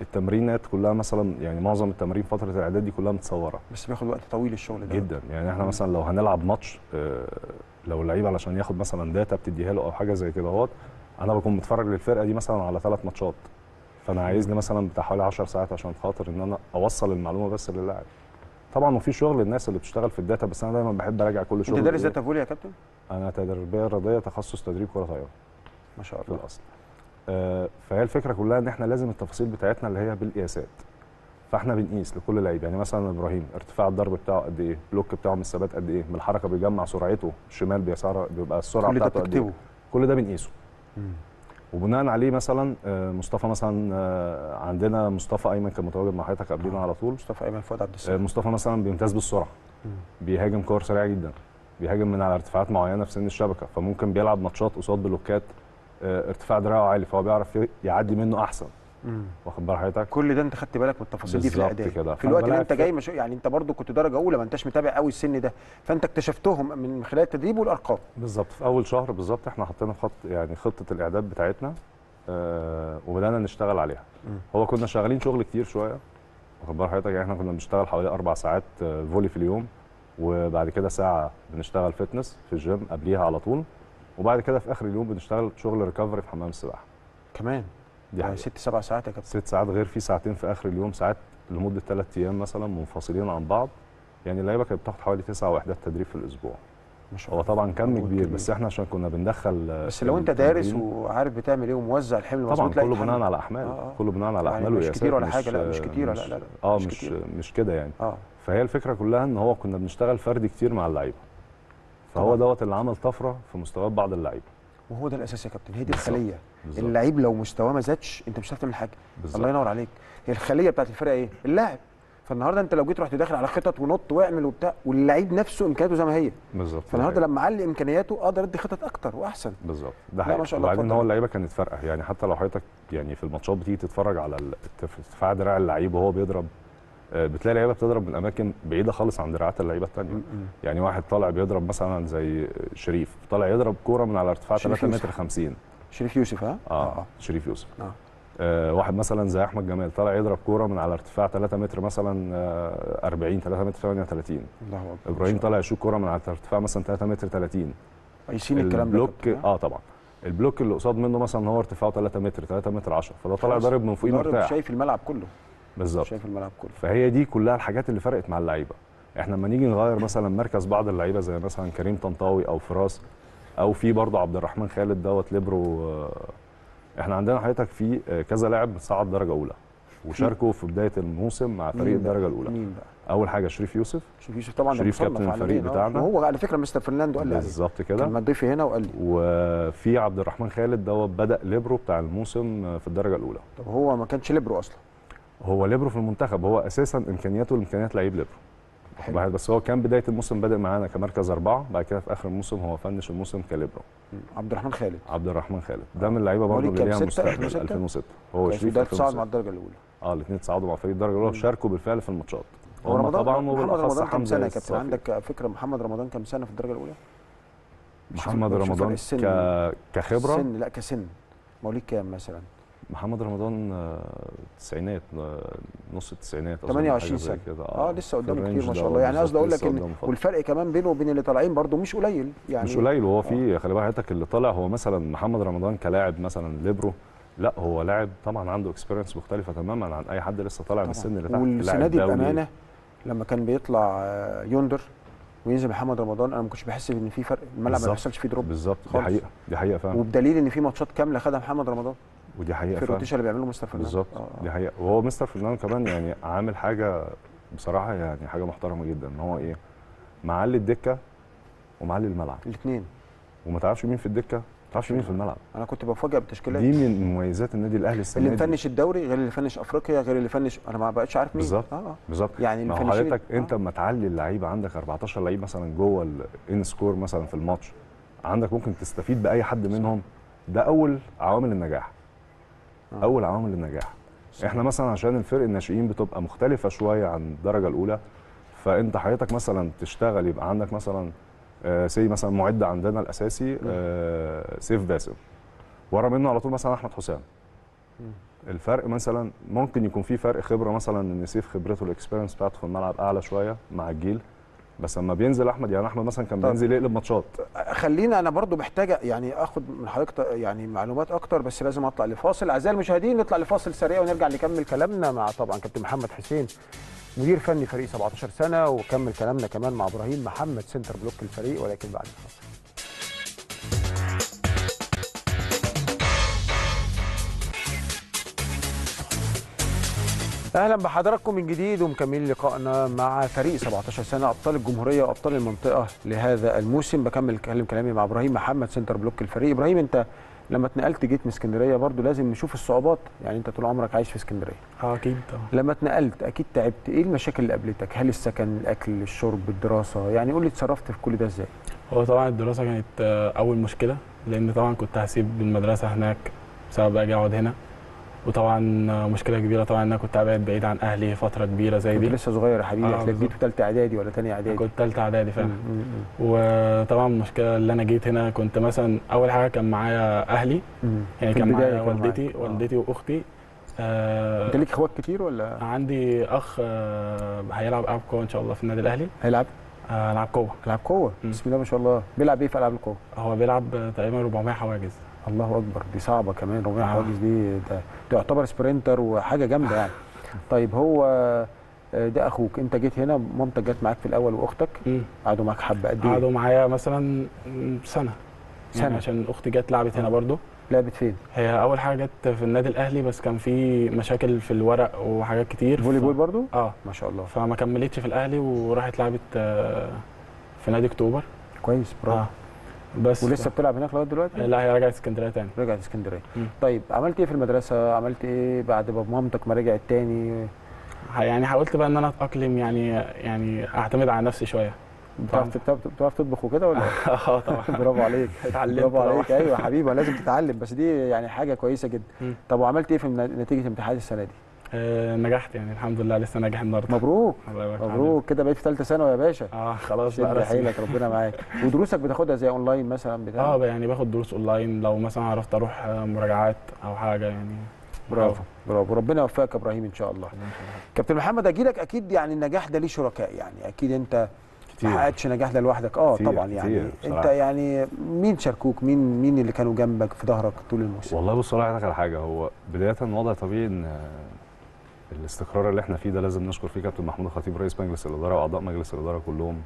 التمرينات كلها مثلا يعني معظم التمارين فتره الاعداد دي كلها متصوره، بس بياخد وقت طويل الشغل ده جدا. يعني احنا مثلا لو هنلعب ماتش، لو اللعيب علشان ياخد مثلا داتا بتديها له او حاجه زي كده اهوت، انا بكون متفرج للفرقه دي مثلا على 3 ماتشات، فانا عايز لي مثلا بتاع حوالي 10 ساعات عشان خاطر ان انا اوصل المعلومه بس للاعب. طبعا وفي شغل للناس اللي بتشتغل في الداتا، بس انا دايما بحب اراجع كل شغل. انت دارس داتا فولي يا كابتن؟ انا تربيه رياضيه تخصص تدريب كره طايره. ما شاء الله. في الاصل. فهي الفكره كلها ان احنا لازم التفاصيل بتاعتنا اللي هي بالقياسات. فاحنا بنقيس لكل لعيب، يعني مثلا ابراهيم ارتفاع الضرب بتاعه قد ايه؟ بلوك بتاعه من الثبات قد ايه؟ من الحركه بيجمع سرعته، الشمال بيسار بيبقى السرعه بتاعته قد ايه؟ كل ده بنقيسه. وبناء عليه مثلا مصطفى، مثلا عندنا مصطفى ايمن كان متواجد مع حضرتك قبلنا على طول. مصطفى ايمن فؤاد عبد السلام. مصطفى مثلا بيمتاز بالسرعه، بيهاجم كور سريعه جدا، بيهاجم من على ارتفاعات معينه في سن الشبكه، فممكن بيلعب ماتشات قصاد بلوكات ارتفاع دراعه عالي، فهو بيعرف يعدي منه احسن. واخد بال حضرتك؟ كل ده انت خدت بالك من التفاصيل دي في الاداء في الوقت اللي انت جاي، يعني انت برضو كنت درجه اولى، ما انتش متابع قوي السن ده، فانت اكتشفتهم من خلال التدريب والارقام. بالظبط، في اول شهر بالظبط احنا حطينا خط، يعني خطه الاعداد بتاعتنا وبدانا نشتغل عليها. هو كنا شغالين شغل كتير شويه، واخد بال حضرتك؟ يعني احنا كنا بنشتغل حوالي 4 ساعات فولي في اليوم، وبعد كده ساعه بنشتغل فتنس في الجيم قبليها على طول، وبعد كده في اخر اليوم بنشتغل شغل ريكفري في حمام السباحه. كمان يعني 6 7 ساعات يا كابتن. 6 ساعات غير في ساعتين في اخر اليوم، ساعات لمده 3 ايام مثلا منفصلين عن بعض. يعني اللعيبه كانت بتاخد حوالي 9 وحدات تدريب في الاسبوع. ما شاء الله. هو طبعا كم كبير، بس احنا عشان كنا بندخل. بس لو انت دارس وعارف بتعمل ايه وموزع الحمل مظبوط، طبعا كله بناء على احمال. كله بناء على احمال، مش كتير ولا حاجه. لا مش كتير، لا لا اه مش كده يعني. فهي الفكره كلها ان هو كنا بنشتغل فردي كتير مع اللعيبه، فهو دوت اللي عمل طفره في مستويات بعض اللعيبه. وهو ده الاساس يا كابتن، هي دي الخليه. اللعيب لو مستواه ما زادش انت مش هتعرف تعمل حاجه. الله ينور عليك. هي الخليه بتاعت الفرقه ايه؟ اللاعب. فالنهارده انت لو جيت رحت داخل على خطط ونط واعمل وبتاع، واللعيب نفسه امكانياته زي ما هي. بالظبط. فالنهارده لما علي امكانياته اقدر ادي خطط اكتر واحسن. بالظبط، ده حقيقي. ما شاء الله. وبعدين هو اللعيبه كانت فارقه، يعني حتى لو حضرتك يعني في الماتشات بتيجي تتفرج على ارتفاع دراع اللعيب وهو بيضرب، بتلاقي لعيبه بتضرب من اماكن بعيده خالص عن دراعات اللعيبه الثانيه. يعني واحد طالع بيضرب مثلا زي شريف، طالع يضرب كوره من على ارتفاع 3.50 متر. شريف يوسف. ها؟ شريف يوسف. واحد مثلا زي احمد جمال طالع يضرب كوره من على ارتفاع 3 متر مثلا 40 3 متر 38. الله اكبر. ابراهيم طالع يشوط كوره من على ارتفاع مثلا 3 متر 30. عايشين الكلام ده. البلوك طبعا البلوك اللي قصاد منه مثلا هو ارتفاعه 3 متر 3 متر 10، فده طالع ضارب من فوقيه مرتاح، شايف الملعب كله. بالظبط، شايف الملعب كله. فهي دي كلها الحاجات اللي فرقت مع اللعيبه. احنا لما نيجي نغير مثلا مركز بعض اللعيبه زي مثلا كريم طنطاوي او فراس، او في برضه عبد الرحمن خالد دوت ليبرو، احنا عندنا حضرتك في كذا لاعب صعد درجه اولى وشاركوا في بدايه الموسم مع فريق الدرجه الاولى. مين بقى؟ اول حاجه شريف يوسف. شريف يوسف طبعا شريف كابتن الفريق بتاعنا، وهو على فكره مستر فرناندو قال لي بالظبط كده لما ضيفي هنا وقال لي. وفي عبد الرحمن خالد دوت بدا ليبرو بتاع الموسم في الدرجه الاولى. طب هو ما كانش ليبرو اصلا، هو ليبرو في المنتخب، هو اساسا امكانياته امكانيات لعيب ليبرو. حلو. بس هو كان بدايه الموسم بدا معانا كمركز 4، بعد كده في اخر الموسم هو فنش الموسم كليبرو. عبد الرحمن خالد. ده من اللعيبه برضه اللي ليها مستقبل. 2006 هو شريف ده صعد مع الدرجه الاولى. الاثنين صعدوا مع فريق الدرجه الاولى وشاركوا بالفعل في الماتشات. هو طبعا محمد رمضان كام سنه يا كابتن؟ عندك فكره محمد رمضان كام سنه في الدرجه الاولى؟ محمد رمضان كخبره سن، لا كسن، مواليد كام مثلا؟ محمد رمضان التسعينات، نص التسعينات، 28 سنه كده. لسه قدامه كتير ما شاء الله. يعني قصدي اقول لك ان والفرق كمان بينه وبين اللي طالعين برده مش قليل، يعني مش قليل. وهو في خلي بالك حضرتك اللي طالع هو مثلا محمد رمضان كلاعب مثلا ليبرو، لا هو لاعب طبعا عنده اكسبيرينس مختلفه تماما عن اي حد لسه طالع من السن اللي تحت. والسنه دي بامانه لما كان بيطلع يندر وينزل محمد رمضان انا ما كنتش بحس ان في فرق، الملعب ما بيحصلش فيه دروب. بالظبط، دي حقيقه، دي حقيقه فعلا. وبدليل ان في ماتشات كامله خدها محمد رمضان، ودي حقيقه في الروتيشن اللي بيعمله مستر فرناندو. بالظبط، دي حقيقه. وهو مستر فرناندو كمان يعني عامل حاجه بصراحه، يعني حاجه محترمه جدا، ان هو ايه، معلي الدكه ومعلي الملعب الاثنين، وما تعرفش مين في الدكه ما تعرفش مين في الملعب. انا كنت بفاجئ بالتشكيلات دي من مميزات النادي الاهلي السنه دي. اللي مفنش الدوري غير اللي فنش افريقيا غير اللي فنش، انا ما بقتش عارف مين. بالظبط بالظبط. يعني ما حضرتك انت لما تعلي اللعيبه، عندك 14 لعيب مثلا جوه الان سكور مثلا في الماتش، عندك ممكن تستفيد باي حد منهم. ده اول عوامل النجاح، اول عوامل النجاح. احنا مثلا عشان الفرق الناشئين بتبقى مختلفه شويه عن الدرجه الاولى، فانت حضرتك مثلا تشتغل يبقى عندك مثلا سي مثلا معد عندنا الاساسي سيف باسم، ورا منه على طول مثلا احمد حسام. الفرق مثلا ممكن يكون في فرق خبره، مثلا ان سيف خبرته الاكسبيرينس بتاعته في الملعب اعلى شويه مع الجيل، بس لما بينزل احمد، يعني احمد مثلا كان بينزل يقلب ماتشات. خلينا انا برضو محتاج يعني اخد من حضرتك يعني معلومات اكتر، بس لازم اطلع لفاصل. اعزائي المشاهدين نطلع لفاصل سريع ونرجع نكمل كلامنا مع طبعا كابتن محمد حسين مدير فني فريق 17 سنه، وكمل كلامنا كمان مع ابراهيم محمد سنتر بلوك الفريق، ولكن بعد الفاصل. اهلا بحضراتكم من جديد ومكملين لقائنا مع فريق 17 سنه ابطال الجمهوريه وابطال المنطقه لهذا الموسم. بكمل كلامي مع ابراهيم محمد سنتر بلوك الفريق. ابراهيم، انت لما اتنقلت جيت من اسكندريه برضو لازم نشوف الصعوبات، يعني انت طول عمرك عايش في اسكندريه. اكيد طبعا. لما اتنقلت اكيد تعبت، ايه المشاكل اللي قابلتك؟ هل السكن، الاكل، الشرب، الدراسه؟ يعني قول لي اتصرفت في كل ده ازاي؟ هو طبعا الدراسه كانت اول مشكله، لان طبعا كنت هسيب المدرسه هناك بسبب اجي اقعد هنا، وطبعا مشكله كبيره طبعا ان انا كنت قاعد بعيد عن اهلي فتره كبيره زي دي. كنت لسه صغير يا حبيبي، اكلك جيت في ثالثه اعدادي ولا ثانيه اعدادي؟ كنت ثالثه اعدادي فعلا. وطبعا المشكله اللي انا جيت هنا كنت مثلا اول حاجه كان معايا اهلي، يعني كان معايا والدتي واختي. انت ليك اخوات كتير ولا؟ عندي اخ هيلعب العاب قوه ان شاء الله في النادي الاهلي. هيلعب العاب قوه. العاب قوه، بسم الله ما شاء الله. بيلعب ايه في العاب القوه؟ هو بيلعب تقريبا 400 حواجز. الله اكبر، دي صعبه كمان 400 حواجز، دي تعتبر سبرينتر وحاجه جامده يعني. طيب هو ده اخوك، انت جيت هنا مامتك جت معاك في الاول واختك، قعدوا معاك حبه قد ايه؟ قعدوا معايا مثلا سنه يعني، عشان اختي جت لعبت هنا برضو. لعبت فين؟ هي اول حاجه جت في النادي الاهلي، بس كان في مشاكل في الورق وحاجات كتير. فولي بول برضو؟ ما شاء الله. فما كملتش في الاهلي وراحت لعبت في نادي اكتوبر. كويس، برافو. بس ولسه بتلعب هناك لغايه دلوقتي؟ لا، هي رجعت اسكندريه تاني. رجعت اسكندريه. طيب عملت ايه في المدرسه؟ عملت ايه بعد ما مامتك ما رجعت تاني؟ يعني حاولت بقى ان انا اتاقلم، يعني اعتمد على نفسي شويه. بتعرف تطبخ وكده ولا؟ طبعا. برافو عليك. اتعلمت. برافو عليك. ايوه يا حبيبي، لازم تتعلم، بس دي يعني حاجه كويسه جدا. طب وعملت ايه في نتيجه امتحانات السنه دي؟ نجحت يعني الحمد لله، لسه ناجح النهارده. مبروك مبروك، كده بقيت في ثالثه ثانوي يا باشا. خلاص بقى، حيلك ربنا معاك. ودروسك بتاخدها زي اونلاين مثلا بتاع؟ يعني باخد دروس اونلاين لو مثلا عرفت اروح مراجعات او حاجه يعني. برافو برافو، ربنا يوفقك يا ابراهيم ان شاء الله. كابتن محمد، اجي لك اكيد يعني النجاح ده ليه شركاء، يعني اكيد انت ما حققتش نجاح ده لوحدك. طبعا يعني انت يعني مين شاركوك؟ مين اللي كانوا جنبك في ظهرك طول الموسم؟ والله بص، اقول لك على حاجه. هو بدايه الوضع طبيعي ان الاستقرار اللي احنا فيه ده لازم نشكر فيه كابتن محمود الخطيب رئيس مجلس الاداره واعضاء مجلس الاداره كلهم،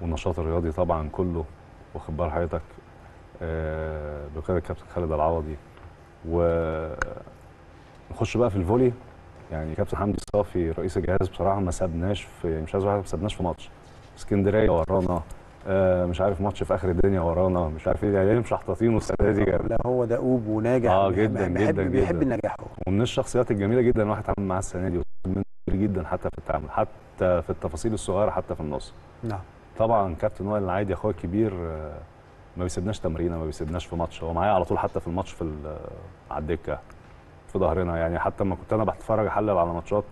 والنشاط الرياضي طبعا كله، واخد بال حضرتك، بقياده كابتن خالد العوضي. ونخش بقى في الفولي، يعني كابتن حمدي الصافي رئيس الجهاز بصراحه ما سابناش في، مش عايز اقول ما سابناش في ماتش، اسكندريه ورانا، مش عارف ماتش في اخر الدنيا ورانا، مش عارف ايه، يعني مشحططين السنه دي جدا. لا هو دؤوب وناجح جدا جدا، بيحب النجاح. ومن الشخصيات الجميله جدا الواحد اتعامل معاها السنه دي، ومن جدا حتى في التعامل، حتى في التفاصيل الصغيره، حتى في النص. نعم. طبعا كابتن وائل العادي اخويا الكبير ما بيسيبناش تمرينه، ما بيسيبناش في ماتش، هو معايا على طول حتى في الماتش، في على الدكه في ظهرنا يعني. حتى لما كنت انا بتفرج احلل على ماتشات،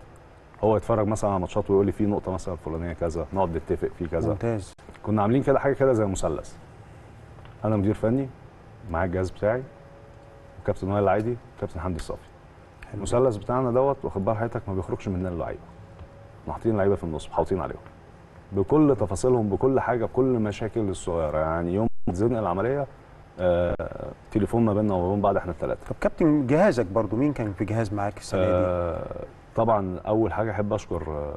هو يتفرج مثلا على ماتشات ويقول لي في نقطه مثلا فلانيه كذا، نقعد نتفق في كذا. ممتاز. كنا عاملين كده حاجه كده زي مثلث، انا مدير فني معايا الجهاز بتاعي، وكابتن وائل العادي، وكابتن حمدي الصافي. المثلث بتاعنا دوت، واخد بال حضرتك، ما بيخرجش مننا اللعيبه، حاطين اللعيبه في النص، حاطين عليهم بكل تفاصيلهم، بكل حاجه، بكل مشاكل الصغيره. يعني يوم زنق العمليه تليفون ما بيننا وما بين بعض احنا الثلاثه. طب كابتن جهازك برضو، مين كان في جهاز معاك السنه دي؟ طبعا اول حاجه احب اشكر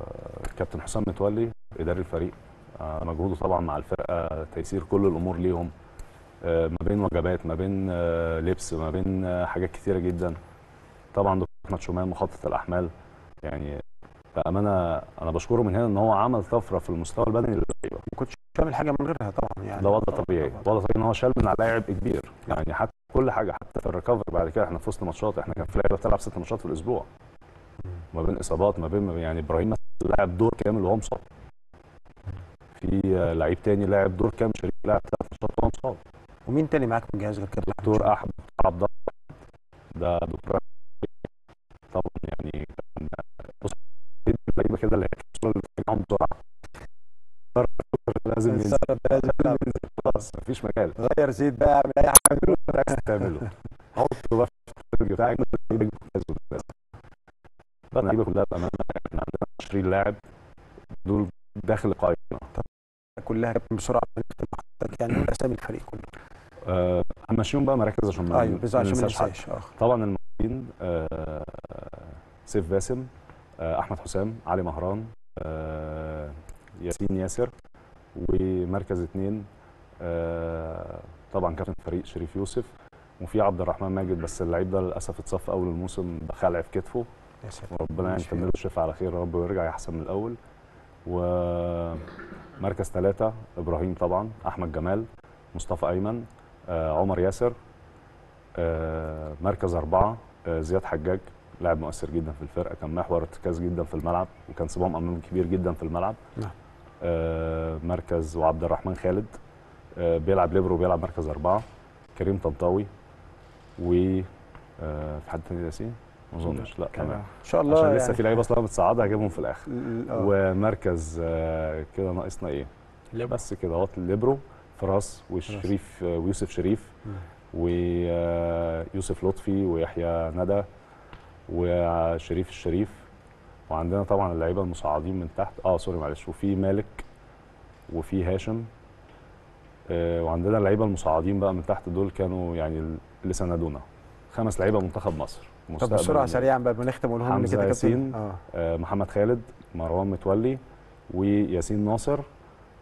كابتن حسام متولي اداري الفريق، مجهوده طبعا مع الفرقه، تيسير كل الامور ليهم، ما بين وجبات، ما بين لبس، ما بين حاجات كثيره جدا. طبعا دكتور احمد شومان مخطط الاحمال، يعني بامانه انا بشكره من هنا ان هو عمل طفره في المستوى البدني للعيبه، ما كنتش عامل حاجه من غيرها طبعا. يعني ده وضع طبيعي، وضع طبيعي ان هو شال من على لاعب كبير يعني، حتى كل حاجه، حتى في الريكفر بعد كده احنا في وسط ماتشات، احنا كان في لعيبه بتلعب 6 ماتشات في الاسبوع، ما بين اصابات، ما بين يعني ابراهيم مثلا لاعب دور كامل وهو مصاب، في لعيب تاني لاعب دور كامل، شريك لاعب 3 ماتشات وهو مصاب. ومين تاني معاك من الجهاز غير كابتن دكتور احمد عبد الله؟ ده دكتور طبعا يعني كان بص اللعيبه كده اللي هي بتجمعهم بسرعه، لازم ينزل، لازم خلاص مفيش مجال، غير زيت بقى، اعمل اي حاجه انت عايز تعمله، حطه بقى في بتاعك اللعيبه كلها بامانه. احنا عندنا 20 لاعب دول داخل القائمه كلها بسرعه يعني، اسامي الفريق كله. همشيهم بقى مراكز عشان ما ننساش. طبعا الموجودين سيف باسم، احمد حسام، علي مهران، ياسين ياسر، ومركز 2 طبعا كابتن فريق شريف يوسف، وفي عبد الرحمن ماجد، بس اللعيب ده للاسف اتصف اول الموسم بخلع في كتفه، وربنا يكمل له الشفاء على خير يا رب ويرجع يحسن من الاول. ومركز 3 ابراهيم طبعا، احمد جمال، مصطفى ايمن، عمر ياسر. مركز 4 زياد حجاج، لاعب مؤثر جدا في الفرقه، كان محور ارتكاز جدا في الملعب، وكان صباهم امام كبير جدا في الملعب. نعم. مركز وعبد الرحمن خالد، بيلعب ليبرو، بيلعب مركز 4 كريم طنطاوي، و في حد تاني ياسين ما اظنش، لا تمام ان شاء الله، عشان يعني لسه في لعيبه اصلا متصعده هجيبهم في الاخر. ومركز كده ناقصنا ايه؟ ليبرو. بس كده اهوت، ليبرو فراس وشريف ويوسف شريف ويوسف لطفي ويحيى ندى وشريف الشريف، وعندنا طبعا اللعيبه المصعدين من تحت، سوري معلش، وفي مالك وفي هاشم، وعندنا اللعيبه المصعدين بقى من تحت دول كانوا يعني اللي سندونا 5 لعيبه منتخب مصر. طب بسرعه سريعا بقى بنختم ونقولهم كده كابتن. محمد خالد، مروان متولي، وياسين ناصر،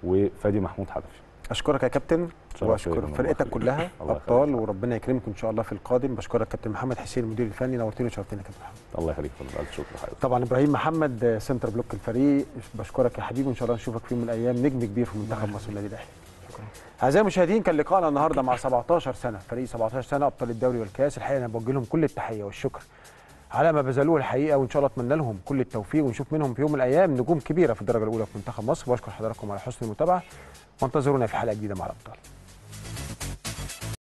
وفادي محمود حنفي. اشكرك يا كابتن واشكر فرقتك كلها ابطال، وربنا يكرمكم ان شاء الله في القادم. بشكرك كابتن محمد حسين المدير الفني، نورتني وشرفتني يا كابتن محمد. الله يخليك، الف شكر لحضرتك. طبعا ابراهيم محمد سنتر بلوك الفريق، بشكرك يا حبيبي، وان شاء الله نشوفك في يوم من الايام نجم كبير في منتخب مصر النادي الاهلي. اعزائي المشاهدين، كان لقاءنا النهارده مع 17 سنه، فريق 17 سنه ابطال الدوري والكاس. الحقيقه انا بوجه لهم كل التحيه والشكر على ما بذلوه الحقيقه، وان شاء الله اتمنى لهم كل التوفيق، ونشوف منهم في يوم من الايام نجوم كبيره في الدرجه الاولى في منتخب مصر. واشكر حضراتكم على حسن المتابعه، وانتظرونا في حلقه جديده مع الابطال.